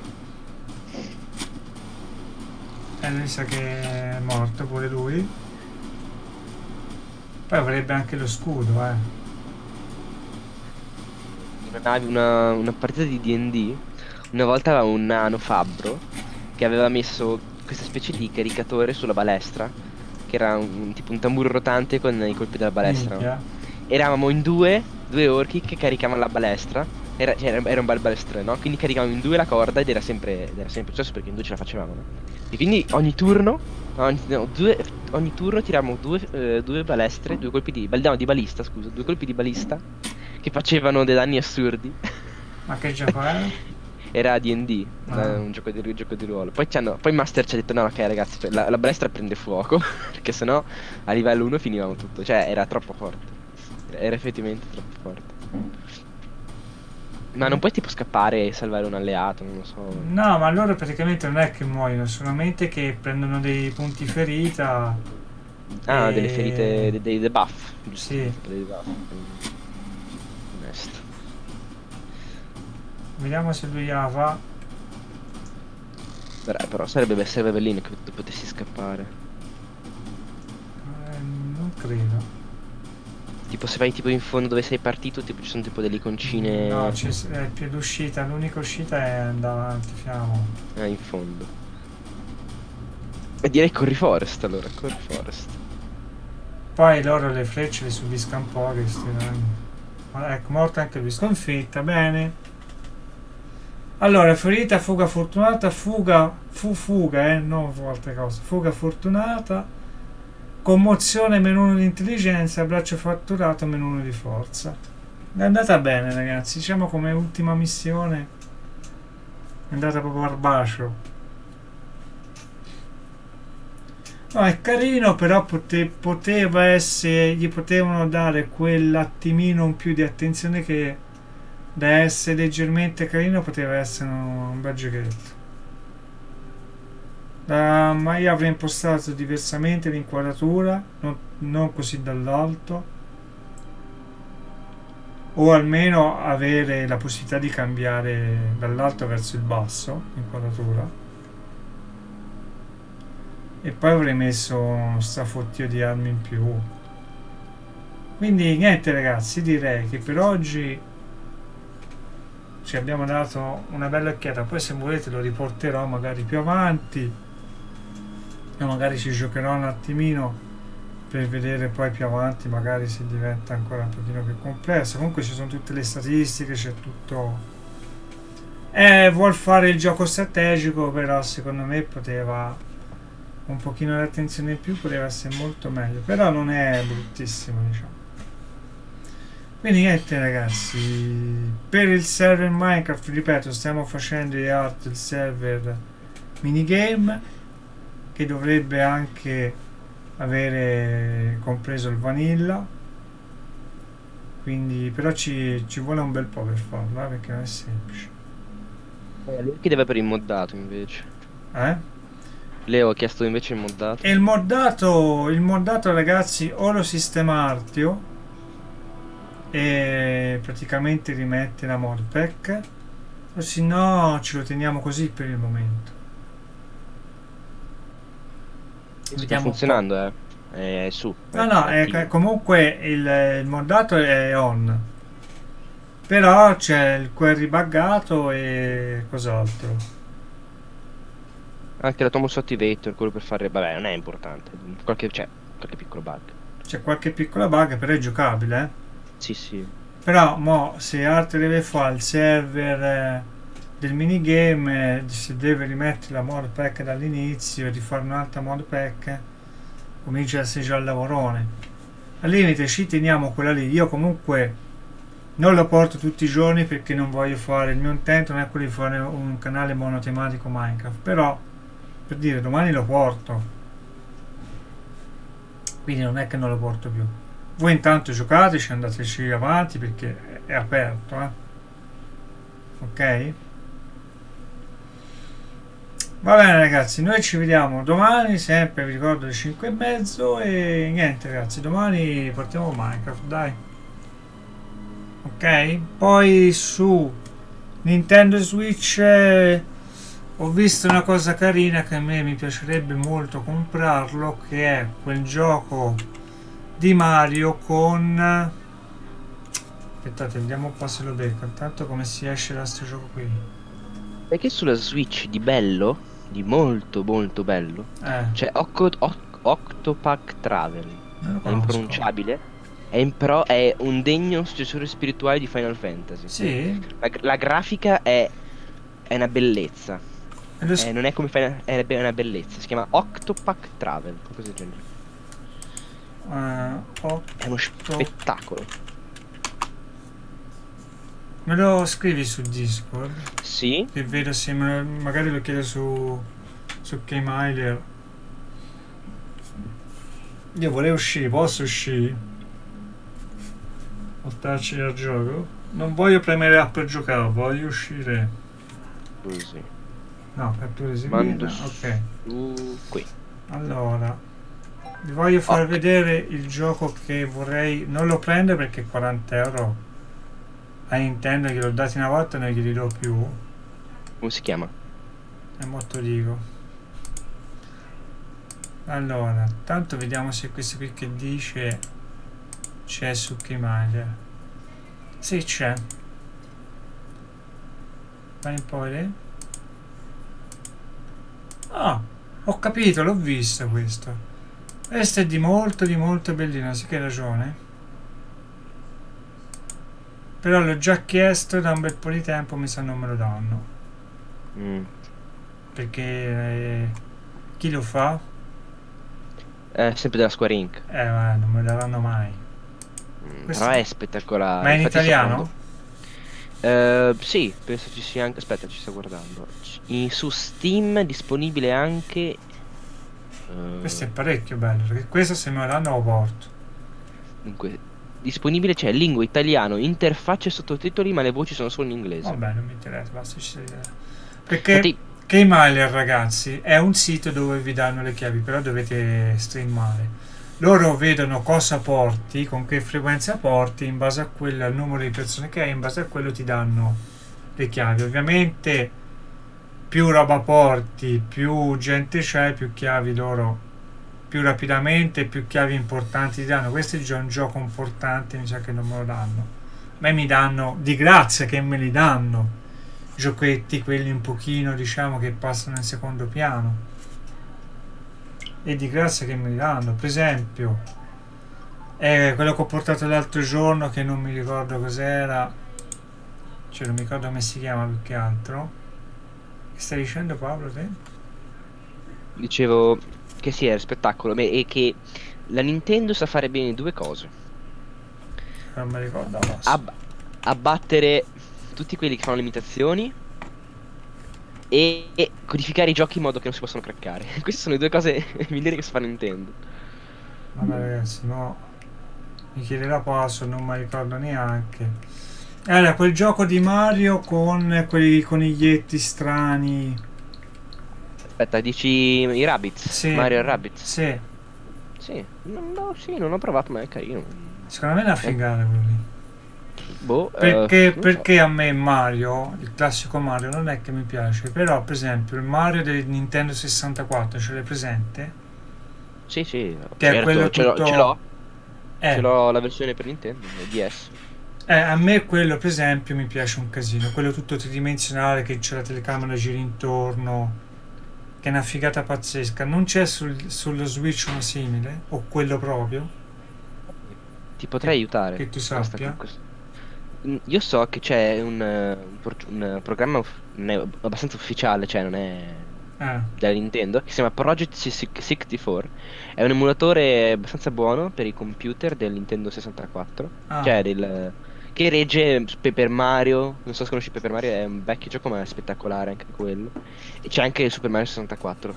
E lui sa che è morto pure lui. Poi avrebbe anche lo scudo, eh. Una nave, una, una partita di D and D. Una volta aveva un nano fabbro che aveva messo questa specie di caricatore sulla balestra, che era un, tipo un tamburo rotante con i colpi della balestra. Minchia. Eravamo in due, due orchi che caricavano la balestra. Era, cioè, era un bel balestrone, no? Quindi caricavamo in due la corda ed era sempre, era sempre successo perché in due ce la facevamo, no? E quindi ogni turno, ogni, no, due, ogni turno tiravamo due, eh, due balestre, due colpi di, no, di balista, scusa, due colpi di balista che facevano dei danni assurdi. Ma che gioco era? Era D and D, ah. un, gioco di, un gioco di ruolo. Poi, poi Master ci ha detto: no, ok, ragazzi, cioè, la, la balestra prende fuoco. Perché sennò a livello uno finivamo tutto. Cioè, era troppo forte. Era effettivamente troppo forte. Ma non puoi tipo scappare e salvare un alleato, non lo so. No, ma loro praticamente non è che muoiono, solamente che prendono dei punti ferita. Ah, e... delle ferite, dei, dei debuff. Giusto? Sì. Dei debuff. Onesto. Vediamo se lui va. Beh, però sarebbe, sarebbe bellino che tu potessi scappare. Eh, non credo. Tipo se vai tipo in fondo dove sei partito, tipo ci sono tipo delle iconcine. No, c'è più l'uscita, l'unica uscita è andare avanti, fiamo. Ah, in fondo. E direi corri forest allora, corri forest. Poi loro le frecce le subiscono un po' che stiano. Ecco, morto anche lui, sconfitta, bene. Allora, ferita, fuga fortunata, fuga, fu fuga, eh, non altre cose. Fuga fortunata. Commozione meno uno di intelligenza, braccio fratturato meno uno di forza. È andata bene, ragazzi, diciamo come ultima missione è andata proprio al bacio. No, è carino, però pote poteva essere, gli potevano dare quell'attimino in più di attenzione, che da essere leggermente carino poteva essere un bel giochetto. Uh, ma io avrei impostato diversamente l'inquadratura, non, non così dall'alto, o almeno avere la possibilità di cambiare dall'alto verso il basso l'inquadratura. E poi avrei messo un strafottio di armi in più. Quindi niente, ragazzi, direi che per oggi ci abbiamo dato una bella occhiata. Poi se volete lo riporterò magari più avanti, magari ci giocherò un attimino per vedere poi più avanti magari se diventa ancora un pochino più complesso. Comunque ci sono tutte le statistiche, c'è tutto. Eh, vuol fare il gioco strategico, però secondo me poteva un pochino di attenzione in più, poteva essere molto meglio, però non è bruttissimo, diciamo. Quindi niente, ragazzi, per il server Minecraft, ripeto, stiamo facendo i art del server minigame, che dovrebbe anche avere compreso il vanilla, quindi però ci, ci vuole un bel po' per farlo, eh, perché non è semplice. Eh, lui chiedeva per il moddato invece. Eh? Leo ha chiesto invece il moddato. E il moddato, il moddato ragazzi, o lo sistemartio e praticamente rimette la mod pack, o se no ce lo teniamo così per il momento. Sta funzionando, eh? È su. No, no, è, comunque il, il moddato è on. Però c'è il query buggato e cos'altro. Anche l'Atomos Activator, quello per fare... Vabbè, non è importante. Qualche, c'è qualche piccolo bug. C'è qualche piccola bug, però è giocabile, eh? Sì, sì. Però, mo, se altri deve fare il server... Eh, del minigame, se deve rimettere la mod pack dall'inizio e rifare un'altra mod pack, comincia a essere già il lavorone. Al limite ci teniamo quella lì. Io comunque non lo porto tutti i giorni perché non voglio fare, il mio intento non è quello di fare un canale monotematico Minecraft, però per dire, domani lo porto, quindi non è che non lo porto più. Voi intanto giocateci, andateci avanti perché è aperto, eh? Ok? Va bene ragazzi, noi ci vediamo domani, sempre vi ricordo alle cinque e mezzo, e niente ragazzi, domani partiamo Minecraft, dai. Ok? Poi su Nintendo Switch eh, ho visto una cosa carina che a me mi piacerebbe molto comprarlo, che è quel gioco di Mario con... aspettate, vediamo qua se lo becco, intanto come si esce da questo gioco qui. Perché sulla Switch di bello, di molto molto bello, eh. c'è Octopack Travel, è impronunciabile. È, in pro, è un degno successore spirituale di Final Fantasy. Sì. La, la grafica è, è una bellezza. È, non è come Final, è una bellezza. Si chiama Octopack Travel. Cosa del genere? Uh, è uno spettacolo. Me lo scrivi su Discord? Sì. Che vedo se me, magari lo chiedo su su K-Miler. Io volevo uscire, posso uscire? Portarci al gioco. Non voglio premere A per giocare, voglio uscire. Così. No, cattura eseguita. Ok. Su qui. Allora, vi voglio far okay. vedere il gioco che vorrei. Non lo prendo perché quaranta euro a Nintendo gliel'ho dati una volta e non glieli do più. Come si chiama? È molto dico. Allora, tanto vediamo se questo qui che dice. C'è su Kimaglia. Sì, c'è. Vai un po' a vedere. Ah, ho capito, l'ho visto questo. Questo è di molto, di molto bellino, sì che hai ragione. Però l'ho già chiesto da un bel po' di tempo, mi sa non me lo danno. Mm. Perché eh, chi lo fa? Eh, sempre della Square Enix. Eh, ma non me lo daranno mai. Questo? No, è spettacolare. Ma è in Infatti italiano? Uh, sì, penso ci sia anche... aspetta, ci sto guardando. In, su Steam è disponibile anche... Uh... Questo è parecchio bello, perché questo se me lo danno lo porto. Dunque, disponibile c'è cioè, lingua italiano, interfaccia e sottotitoli, ma le voci sono solo in inglese. Vabbè, non mi interessa, basta ci perché Infatti... K-Miler, ragazzi, è un sito dove vi danno le chiavi, però dovete streamare. Loro vedono cosa porti, con che frequenza porti, in base a quello, al numero di persone che hai, in base a quello ti danno le chiavi. Ovviamente più roba porti, più gente c'è, più chiavi loro, più rapidamente, più chiavi importanti ti danno. Questo è già un gioco importante, mi sa che non me lo danno. A me mi danno, di grazia che me li danno, giochetti, quelli un pochino, diciamo, che passano in secondo piano. E di grazia che me li danno, per esempio eh, quello che ho portato l'altro giorno che non mi ricordo cos'era, cioè non mi ricordo come si chiama più che altro. Che stai dicendo Paolo te? Dicevo che sì, era spettacolo e che la Nintendo sa fare bene due cose. Non mi ricordo. Ab abbattere tutti quelli che fanno le imitazioni e codificare i giochi in modo che non si possano craccare. Queste sono le due cose migliori che si fanno Nintendo. Vabbè ragazzi, no, mi chiede la password, non mi ricordo neanche. Allora, quel gioco di Mario con quei coniglietti strani. Aspetta, dici i Rabbids? Sì. Mario e Rabbids? Sì. Sì, non, no, sì, non ho provato, ma è carino. Secondo me è una figata quello lì. Boh, perché uh, perché so. a me Mario, il classico Mario, non è che mi piace, però per esempio il Mario del Nintendo sessantaquattro ce l'hai presente? Sì, sì, che certo, è quello ce l'ho, tutto... ce l'ho eh. la versione per Nintendo, D S. Eh, a me quello per esempio mi piace un casino, quello tutto tridimensionale che c'è la telecamera, giri intorno, che è una figata pazzesca. Non c'è sul, sullo Switch uno simile? O quello proprio? Ti potrei che, aiutare? Che tu sappia? Io so che c'è un, un, un programma abbastanza ufficiale, cioè non è ah. da Nintendo, che si chiama Project C sessantaquattro. È un emulatore abbastanza buono per i computer del Nintendo sessantaquattro, ah. cioè del, che regge Paper Mario. Non so se conosci Paper Mario, è un vecchio gioco ma è spettacolare anche quello. E c'è anche Super Mario sessantaquattro.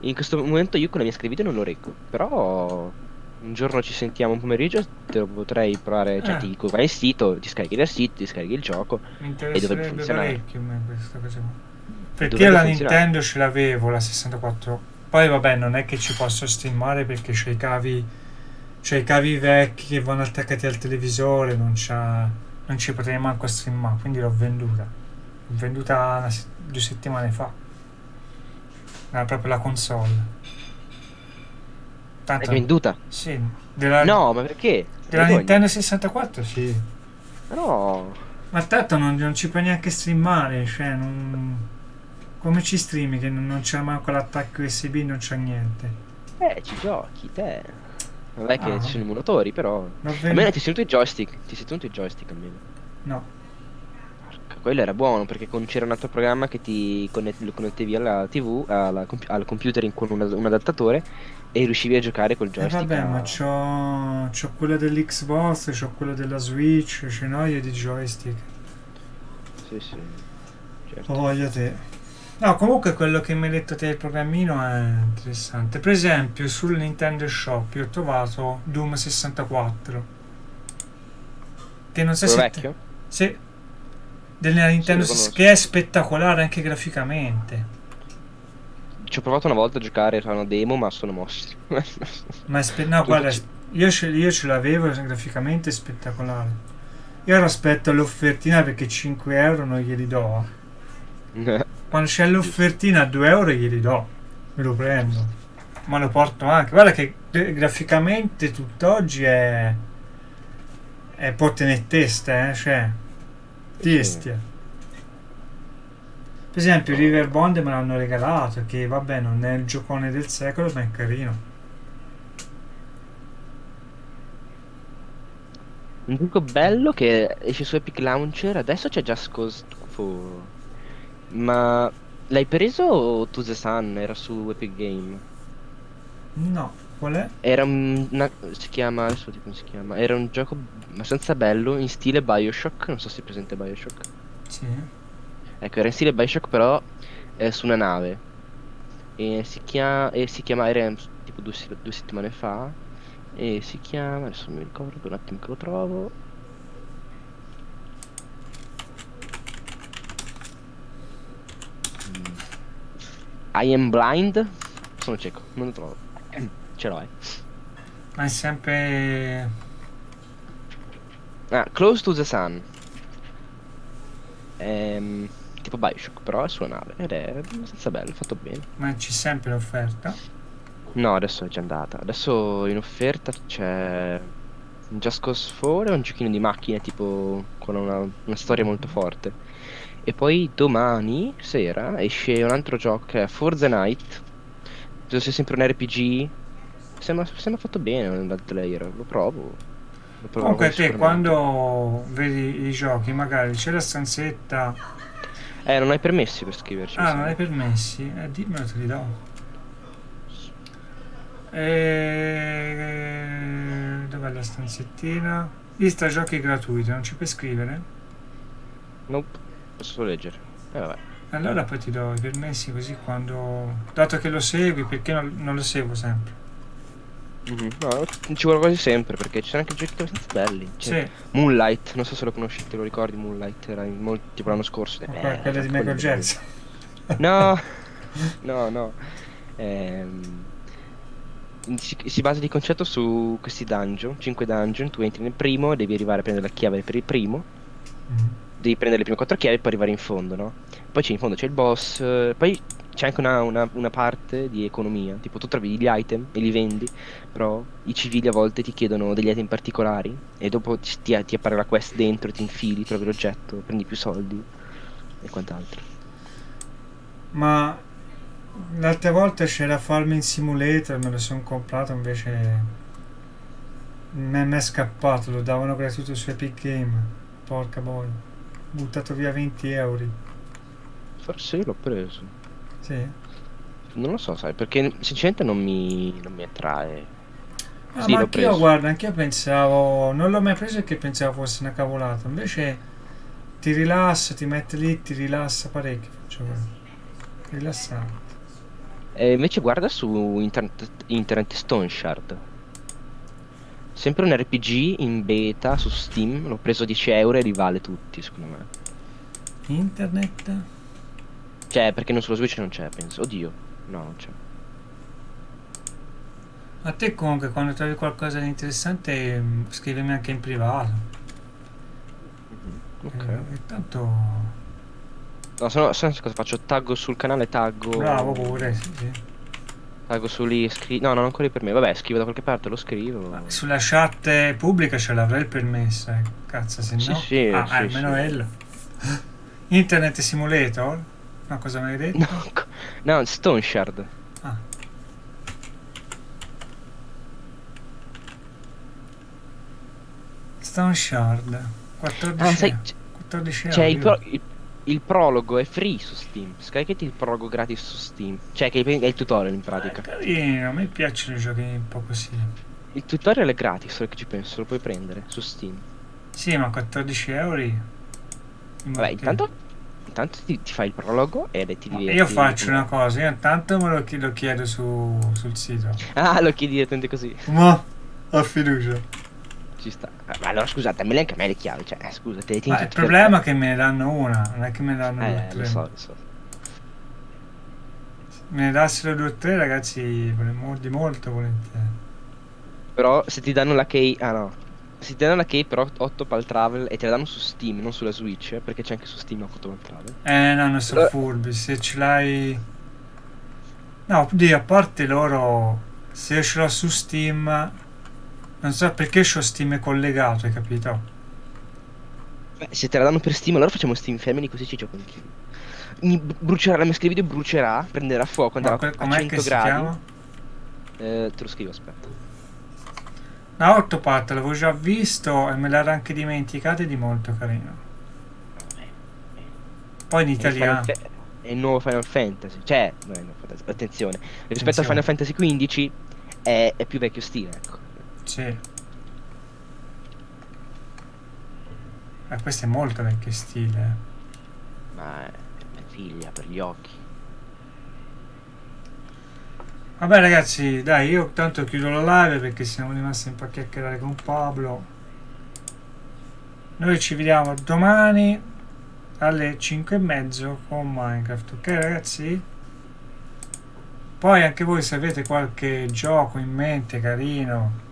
In questo momento io con la mia scrivita non lo reggo, però un giorno ci sentiamo un pomeriggio, te lo potrei provare, cioè eh. ti dico vai al sito, ti scarichi dal sito, ti scarichi il gioco. Mi interesserebbe parecchio a me questa cosa. Perché io la Nintendo ce l'avevo, la sessantaquattro. Poi vabbè, non è che ci posso streamare perché c'è i cavi, cioè i cavi vecchi che vanno attaccati al televisore, non, non ci potrei manco streamare, quindi l'ho venduta. L'ho venduta una, due settimane fa. Era proprio la console. Tanto, è venduta? Sì. Della, no, ma perché? Della Vergogna. Nintendo sessantaquattro, sì. No. Ma tanto non, non ci puoi neanche streamare, cioè non... Come ci streami che non, non c'è manco l'attacco U S B, non c'è niente? Eh, ci giochi, te... Non è che ah. ci sono i emulatori, però. Almeno ti sei tenuto i joystick. Ti sei tenuto i joystick almeno. No. Porca, quello era buono perché c'era un altro programma che ti connette, lo connettevi alla tivù, alla, al computer in, con una, un adattatore e riuscivi a giocare col joystick. Eh vabbè, a... ma c'ho, c'ho quello dell'Xbox, c'ho quello della Switch, c'ho noia di joystick. Sì, sì. Certo. Ho voglia te. No, comunque quello che mi hai detto te il programmino è interessante. Per esempio sul Nintendo Shop io ho trovato Doom sessantaquattro. Che non so se vecchio? Sì. Della Nintendo, sì, che è spettacolare anche graficamente. Ci ho provato una volta a giocare a una demo ma sono mossi. Ma no, guarda, io ce, io ce l'avevo, graficamente è spettacolare. Io ora aspetto l'offertina perché cinque euro non glieli do. Quando c'è l'offertina a due euro glieli do, me lo prendo, ma lo porto anche. Guarda che graficamente tutt'oggi è, è può tenere testa, eh? Cioè testia. Per esempio Riverbond me l'hanno regalato, che vabbè non è il giocone del secolo ma è carino. Un gioco bello che esce su Epic Launcher adesso, c'è Just Cause quattro. Ma l'hai preso o To The Sun? Era su Epic Game? No, qual è? Era un... Una, si chiama... adesso tipo si chiama... Era un gioco abbastanza bello in stile Bioshock, non so se è presente Bioshock. Sì. Ecco, era in stile Bioshock però eh, su una nave. E si chiama... E si chiama... Era tipo due, due settimane fa. E si chiama... adesso non mi ricordo, un attimo che lo trovo. I am blind. Sono cieco, non lo trovo. Ce l'ho, eh. Ma è sempre... Ah, Close to the Sun. Ehm, tipo Bioshock, però è sulla nave. Ed è abbastanza bello, fatto bene. Ma c'è sempre l'offerta? No, adesso è già andata. Adesso in offerta c'è Just Cause quattro, un giochino di macchine tipo con una, una storia molto forte. E poi domani sera esce un altro gioco che è For the Night. Se è sempre un R P G. Sembra, sembra fatto bene un multiplayer. Lo provo. Lo provo. Comunque te quando vedi i giochi magari c'è la stanzetta. Eh, non hai permessi per scriverci. Ah, non hai permessi? Eh, dimmelo, te li do. E... dov'è la stanzettina? Lista giochi gratuiti, non ci puoi scrivere? Nope. Posso leggere, eh, vabbè. Allora poi ti do i permessi così quando... Dato che lo segui, perché non, non lo seguo sempre? Mm-hmm. No, ci vuole quasi sempre perché ci sono anche giochi abbastanza belli. Sì. Moonlight, non so se lo conosci, te lo ricordi Moonlight? Era in molti, tipo l'anno scorso. Ma eh, quella di Michael Jackson. No, no, no. Ehm... Si, si basa di concetto su questi dungeon, cinque dungeon, tu entri nel primo, devi arrivare a prendere la chiave per il primo. Mm-hmm. Devi prendere le prime quattro chiavi e poi arrivare in fondo, no? Poi c'è in fondo c'è il boss. Poi c'è anche una, una, una parte di economia. Tipo tu trovi gli item e li vendi. Però i civili a volte ti chiedono degli item particolari. E dopo ti, ti, ti appare la quest dentro, ti infili, trovi l'oggetto, prendi più soldi e quant'altro. Ma l'altra volta c'era Farming Simulator, me lo sono comprato, invece mi è scappato, lo davano gratuito su Epic Game. Porca boia, buttato via venti euro. Forse io l'ho preso. Sì. Non lo so, sai, perché sinceramente non mi, non mi attrae. Ah, sì, ma anch'io, guarda, anch'io pensavo, non l'ho mai preso perché pensavo fosse una cavolata, invece ti rilassa, ti mette lì, ti rilassa parecchio, faccio rilassante. E invece guarda su internet, internet Stone Shard, sempre un R P G in beta su Steam, l'ho preso dieci euro e li vale tutti secondo me. Internet? Cioè, perché non sulla Switch non c'è, penso, oddio, no, non c'è. A te comunque quando trovi qualcosa di interessante scrivimi anche in privato. Ok. E, e tanto... No, se no, se no cosa faccio? Taggo sul canale, taggo... Bravo pure, sì, sì. Taggo su lì, scrivo... No, no, non quelli per me. Vabbè, scrivo da qualche parte, lo scrivo. Vabbè, sulla chat pubblica ce l'avrei il permesso, eh. Cazzo, se no... Sì, sì, ah, sì, almeno ella. Sì. Internet Simulator? No, cosa mi hai detto? No, no, Stone Shard. Ah. Stone Shard quattordici, ah, quattordici, cioè, euro. Il, pro, il, il prologo è free su Steam. Scaricati il prologo gratis su Steam. Cioè che è il tutorial in pratica. Ah, carino, a me piacciono i giochi un po' così. Il tutorial è gratis, ora che ci penso, lo puoi prendere su Steam. Sì, ma quattordici euro. Vabbè, intanto, intanto ti, ti fai il prologo e ti diverti. Io faccio una cosa, io intanto me lo, lo chiedo su, sul sito. Ah, lo chiedi direttamente così. Ma ho fiducia. Ci sta. Ma allora scusa, dammele anche a me le chiavi, cioè, scusa, te le tieni. Ma il problema è che me ne danno una, non è che me ne danno eh, due o tre. Lo so, lo so. Me ne dassero due o tre, ragazzi, di molto volentieri. Però se ti danno la key, ah no, se ti danno la key però Octopack Travel e te la danno su Steam, non sulla Switch, perché c'è anche su Steam Octopack Travel. Eh no, non sono però... furbi, se ce l'hai... No, oddio, a parte loro, se io ce l'ho su Steam... Non so perché c'ho Steam collegato, hai capito? Beh, se te la danno per Steam, allora facciamo Steam Family, così ci gioco anch'io. Mi brucerà, la mia scrivito brucerà, prenderà fuoco, andrà a cento gradi. Eh, te lo scrivo, aspetta. La Octopack l'avevo già visto e me l'era anche dimenticata, di molto carino. Poi in italiano. È il nuovo Final Fantasy, cioè, no, no, attenzione, rispetto a Final Fantasy quindici è, è più vecchio stile, ecco. Sì. Ma eh, questo è molto vecchio stile. Ma è per figlia, per gli occhi. Vabbè ragazzi, dai, io tanto chiudo la live perché siamo rimasti un po' a chiacchierare con Pablo. Noi ci vediamo domani alle cinque e mezzo con Minecraft, ok ragazzi? Poi anche voi se avete qualche gioco in mente carino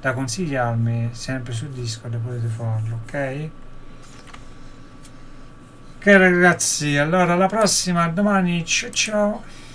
da consigliarmi, sempre su Discord potete farlo, ok? Ok ragazzi, allora alla prossima, domani, ciao ciao!